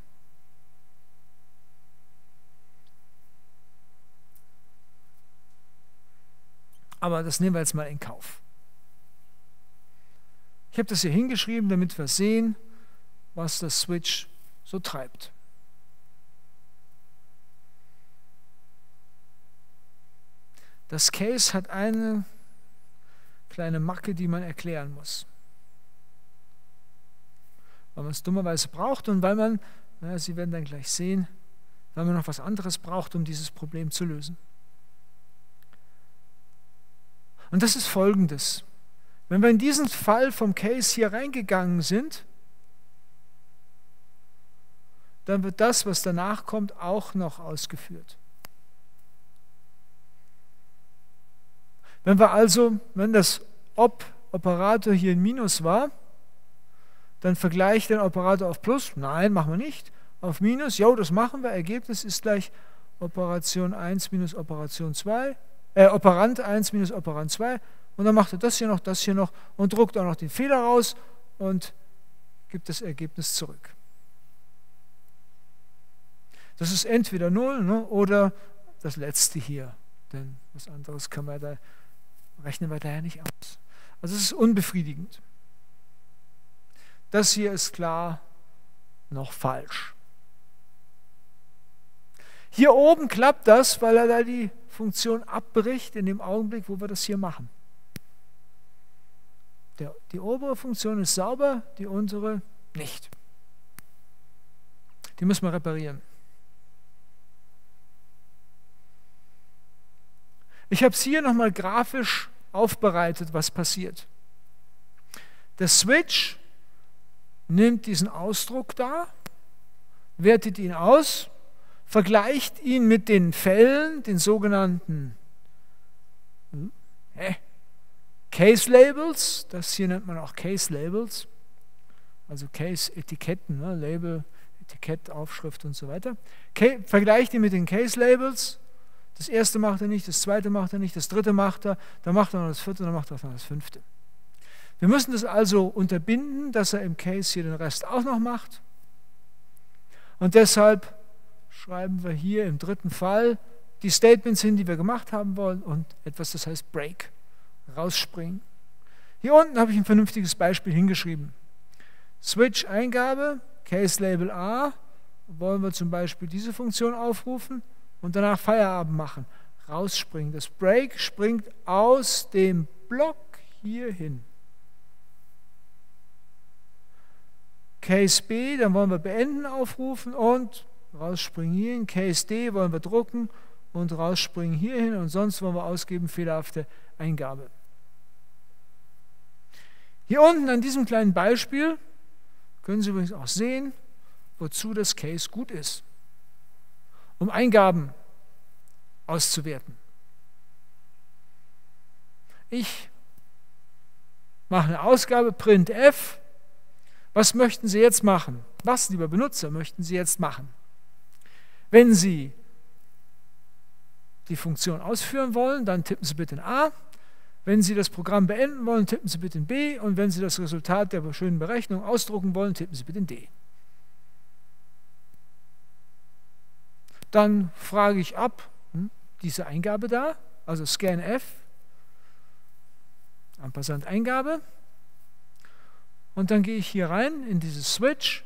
Aber das nehmen wir jetzt mal in Kauf. Ich habe das hier hingeschrieben, damit wir sehen, was das Switch so treibt. Das Case hat eine kleine Macke, die man erklären muss. Weil man es dummerweise braucht und weil man, na, Sie werden dann gleich sehen, weil man noch was anderes braucht, um dieses Problem zu lösen. Und das ist Folgendes. Wenn wir in diesen Fall vom Case hier reingegangen sind, dann wird das, was danach kommt, auch noch ausgeführt. Wenn wir also, wenn das Ob-Operator hier ein Minus war, dann vergleicht den Operator auf Plus, nein, machen wir nicht, auf Minus, jo, das machen wir, Ergebnis ist gleich Operation eins minus Operation zwei, Äh, Operand eins minus Operand zwei, und dann macht er das hier noch, das hier noch und druckt auch noch den Fehler raus und gibt das Ergebnis zurück. Das ist entweder null, ne, oder das letzte hier, denn was anderes kann man da, rechnen wir daher nicht aus. Also es ist unbefriedigend. Das hier ist klar noch falsch. Hier oben klappt das, weil er da die Funktion abbricht in dem Augenblick, wo wir das hier machen. Der, die obere Funktion ist sauber, die untere nicht. Die müssen wir reparieren. Ich habe es hier nochmal grafisch aufbereitet, was passiert. Der Switch nimmt diesen Ausdruck da, wertet ihn aus, vergleicht ihn mit den Fällen, den sogenannten Case Labels, das hier nennt man auch Case Labels, also Case Etiketten, ne? Label, Etikett, Aufschrift und so weiter. Okay, vergleicht ihn mit den Case Labels, das erste macht er nicht, das zweite macht er nicht, das dritte macht er, dann macht er noch das vierte, dann macht er noch das fünfte. Wir müssen das also unterbinden, dass er im Case hier den Rest auch noch macht, und deshalb schreiben wir hier im dritten Fall die Statements hin, die wir gemacht haben wollen, und etwas, das heißt Break, rausspringen. Hier unten habe ich ein vernünftiges Beispiel hingeschrieben. Switch-Eingabe, Case-Label A, wollen wir zum Beispiel diese Funktion aufrufen und danach Feierabend machen. Rausspringen. Das Break springt aus dem Block hier hin. Case B, dann wollen wir Beenden aufrufen und rausspringen hierhin, Case D wollen wir drucken und rausspringen hierhin, und sonst wollen wir ausgeben, fehlerhafte Eingabe. Hier unten an diesem kleinen Beispiel können Sie übrigens auch sehen, wozu das Case gut ist, um Eingaben auszuwerten. Ich mache eine Ausgabe, printf. Was möchten Sie jetzt machen? Was, lieber Benutzer, möchten Sie jetzt machen? Wenn Sie die Funktion ausführen wollen, dann tippen Sie bitte in A. Wenn Sie das Programm beenden wollen, tippen Sie bitte in B, und wenn Sie das Resultat der schönen Berechnung ausdrucken wollen, tippen Sie bitte in D. Dann frage ich ab, hm, diese Eingabe da, also Scan F, en passant Eingabe, und dann gehe ich hier rein in dieses Switch,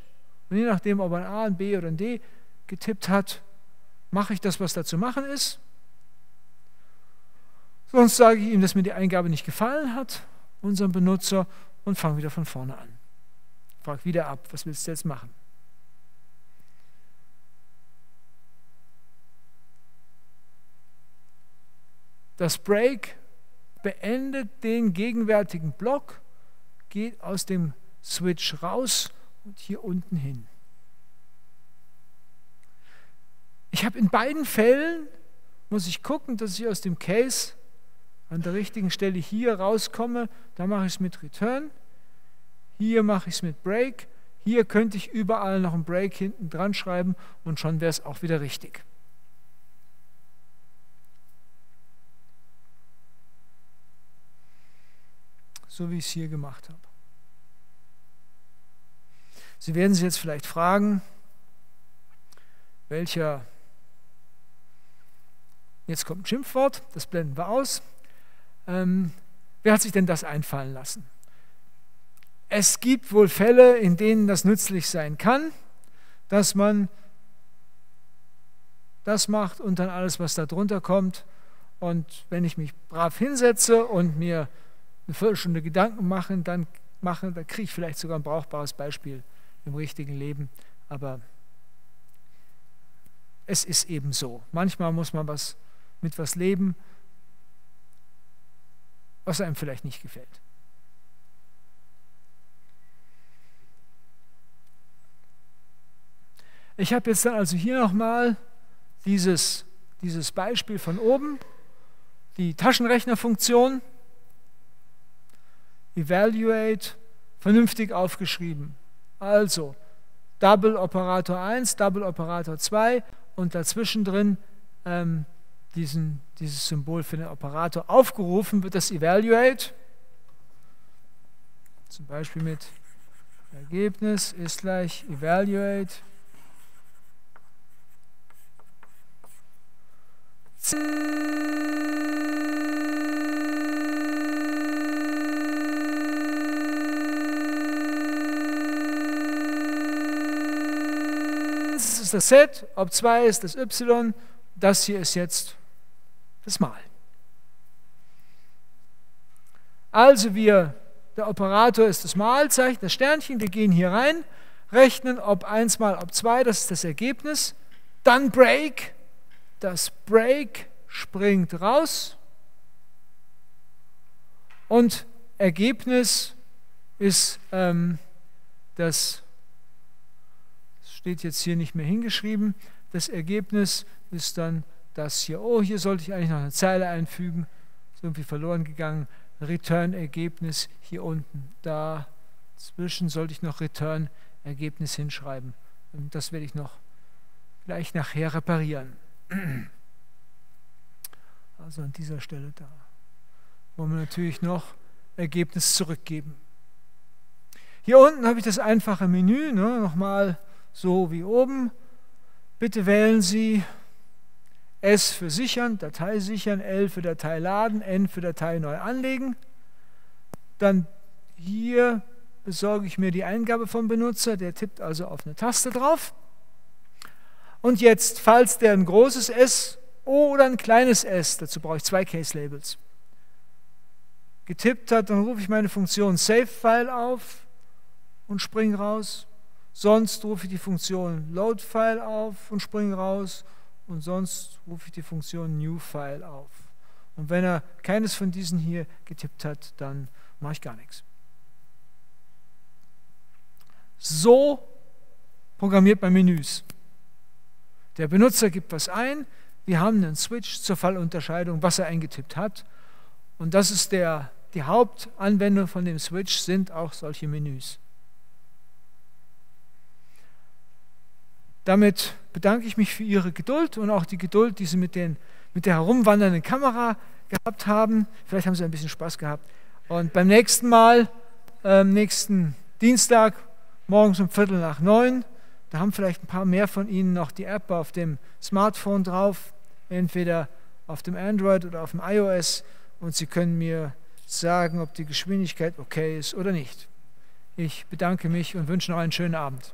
und je nachdem, ob ein A, ein B oder ein D getippt hat, mache ich das, was da zu machen ist. Sonst sage ich ihm, dass mir die Eingabe nicht gefallen hat, unserem Benutzer, und fange wieder von vorne an. Frag wieder ab, was willst du jetzt machen? Das Break beendet den gegenwärtigen Block, geht aus dem Switch raus und hier unten hin. Ich habe in beiden Fällen, muss ich gucken, dass ich aus dem Case an der richtigen Stelle hier rauskomme. Da mache ich es mit Return, hier mache ich es mit Break, hier könnte ich überall noch einen Break hinten dran schreiben und schon wäre es auch wieder richtig. So wie ich es hier gemacht habe. Sie werden sich jetzt vielleicht fragen, welcher, jetzt kommt ein Schimpfwort, das blenden wir aus, ähm, wer hat sich denn das einfallen lassen? Es gibt wohl Fälle, in denen das nützlich sein kann, dass man das macht und dann alles, was da drunter kommt, und wenn ich mich brav hinsetze und mir eine Viertelstunde Gedanken machen, dann, machen, dann kriege ich vielleicht sogar ein brauchbares Beispiel im richtigen Leben. Aber es ist eben so. Manchmal muss man was, mit was leben, was einem vielleicht nicht gefällt. Ich habe jetzt dann also hier nochmal dieses, dieses Beispiel von oben, die Taschenrechnerfunktion, Evaluate, vernünftig aufgeschrieben. Also Double Operator eins, Double Operator zwei und dazwischen drin ähm, diesen, dieses Symbol für den Operator. Aufgerufen wird das Evaluate, zum Beispiel mit Ergebnis ist gleich Evaluate ist das Z, ob zwei ist das Y, das hier ist jetzt das Mal. Also wir, der Operator ist das Malzeichen, das Sternchen, wir gehen hier rein, rechnen ob eins mal ob zwei, das ist das Ergebnis, dann Break, das Break springt raus und Ergebnis ist ähm, das steht jetzt hier nicht mehr hingeschrieben. Das Ergebnis ist dann das hier. Oh, hier sollte ich eigentlich noch eine Zeile einfügen. Ist irgendwie verloren gegangen. Return-Ergebnis hier unten. Dazwischen sollte ich noch Return-Ergebnis hinschreiben. Und das werde ich noch gleich nachher reparieren. Also an dieser Stelle da. Wollen wir natürlich noch Ergebnis zurückgeben. Hier unten habe ich das einfache Menü. Ne? Nochmal so wie oben. Bitte wählen Sie S für sichern, Datei sichern, L für Datei laden, N für Datei neu anlegen. Dann hier besorge ich mir die Eingabe vom Benutzer, der tippt also auf eine Taste drauf. Und jetzt, falls der ein großes S oder ein kleines S, dazu brauche ich zwei Case-Labels, getippt hat, dann rufe ich meine Funktion Save-File auf und springe raus. Sonst rufe ich die Funktion Load-File auf und springe raus, und sonst rufe ich die Funktion New-File auf. Und wenn er keines von diesen hier getippt hat, dann mache ich gar nichts. So programmiert man Menüs. Der Benutzer gibt was ein, wir haben einen Switch zur Fallunterscheidung, was er eingetippt hat. Und das ist der, die Hauptanwendung von dem Switch sind auch solche Menüs. Damit bedanke ich mich für Ihre Geduld und auch die Geduld, die Sie mit den mit der herumwandernden Kamera gehabt haben. Vielleicht haben sie ein bisschen Spaß gehabt. Und beim nächsten Mal, äh, nächsten Dienstag, morgens um Viertel nach neun, da haben vielleicht ein paar mehr von Ihnen noch die App auf dem Smartphone drauf, entweder auf dem Android oder auf dem iOS, und Sie können mir sagen, ob die Geschwindigkeit okay ist oder nicht. Ich bedanke mich und wünsche noch einen schönen Abend.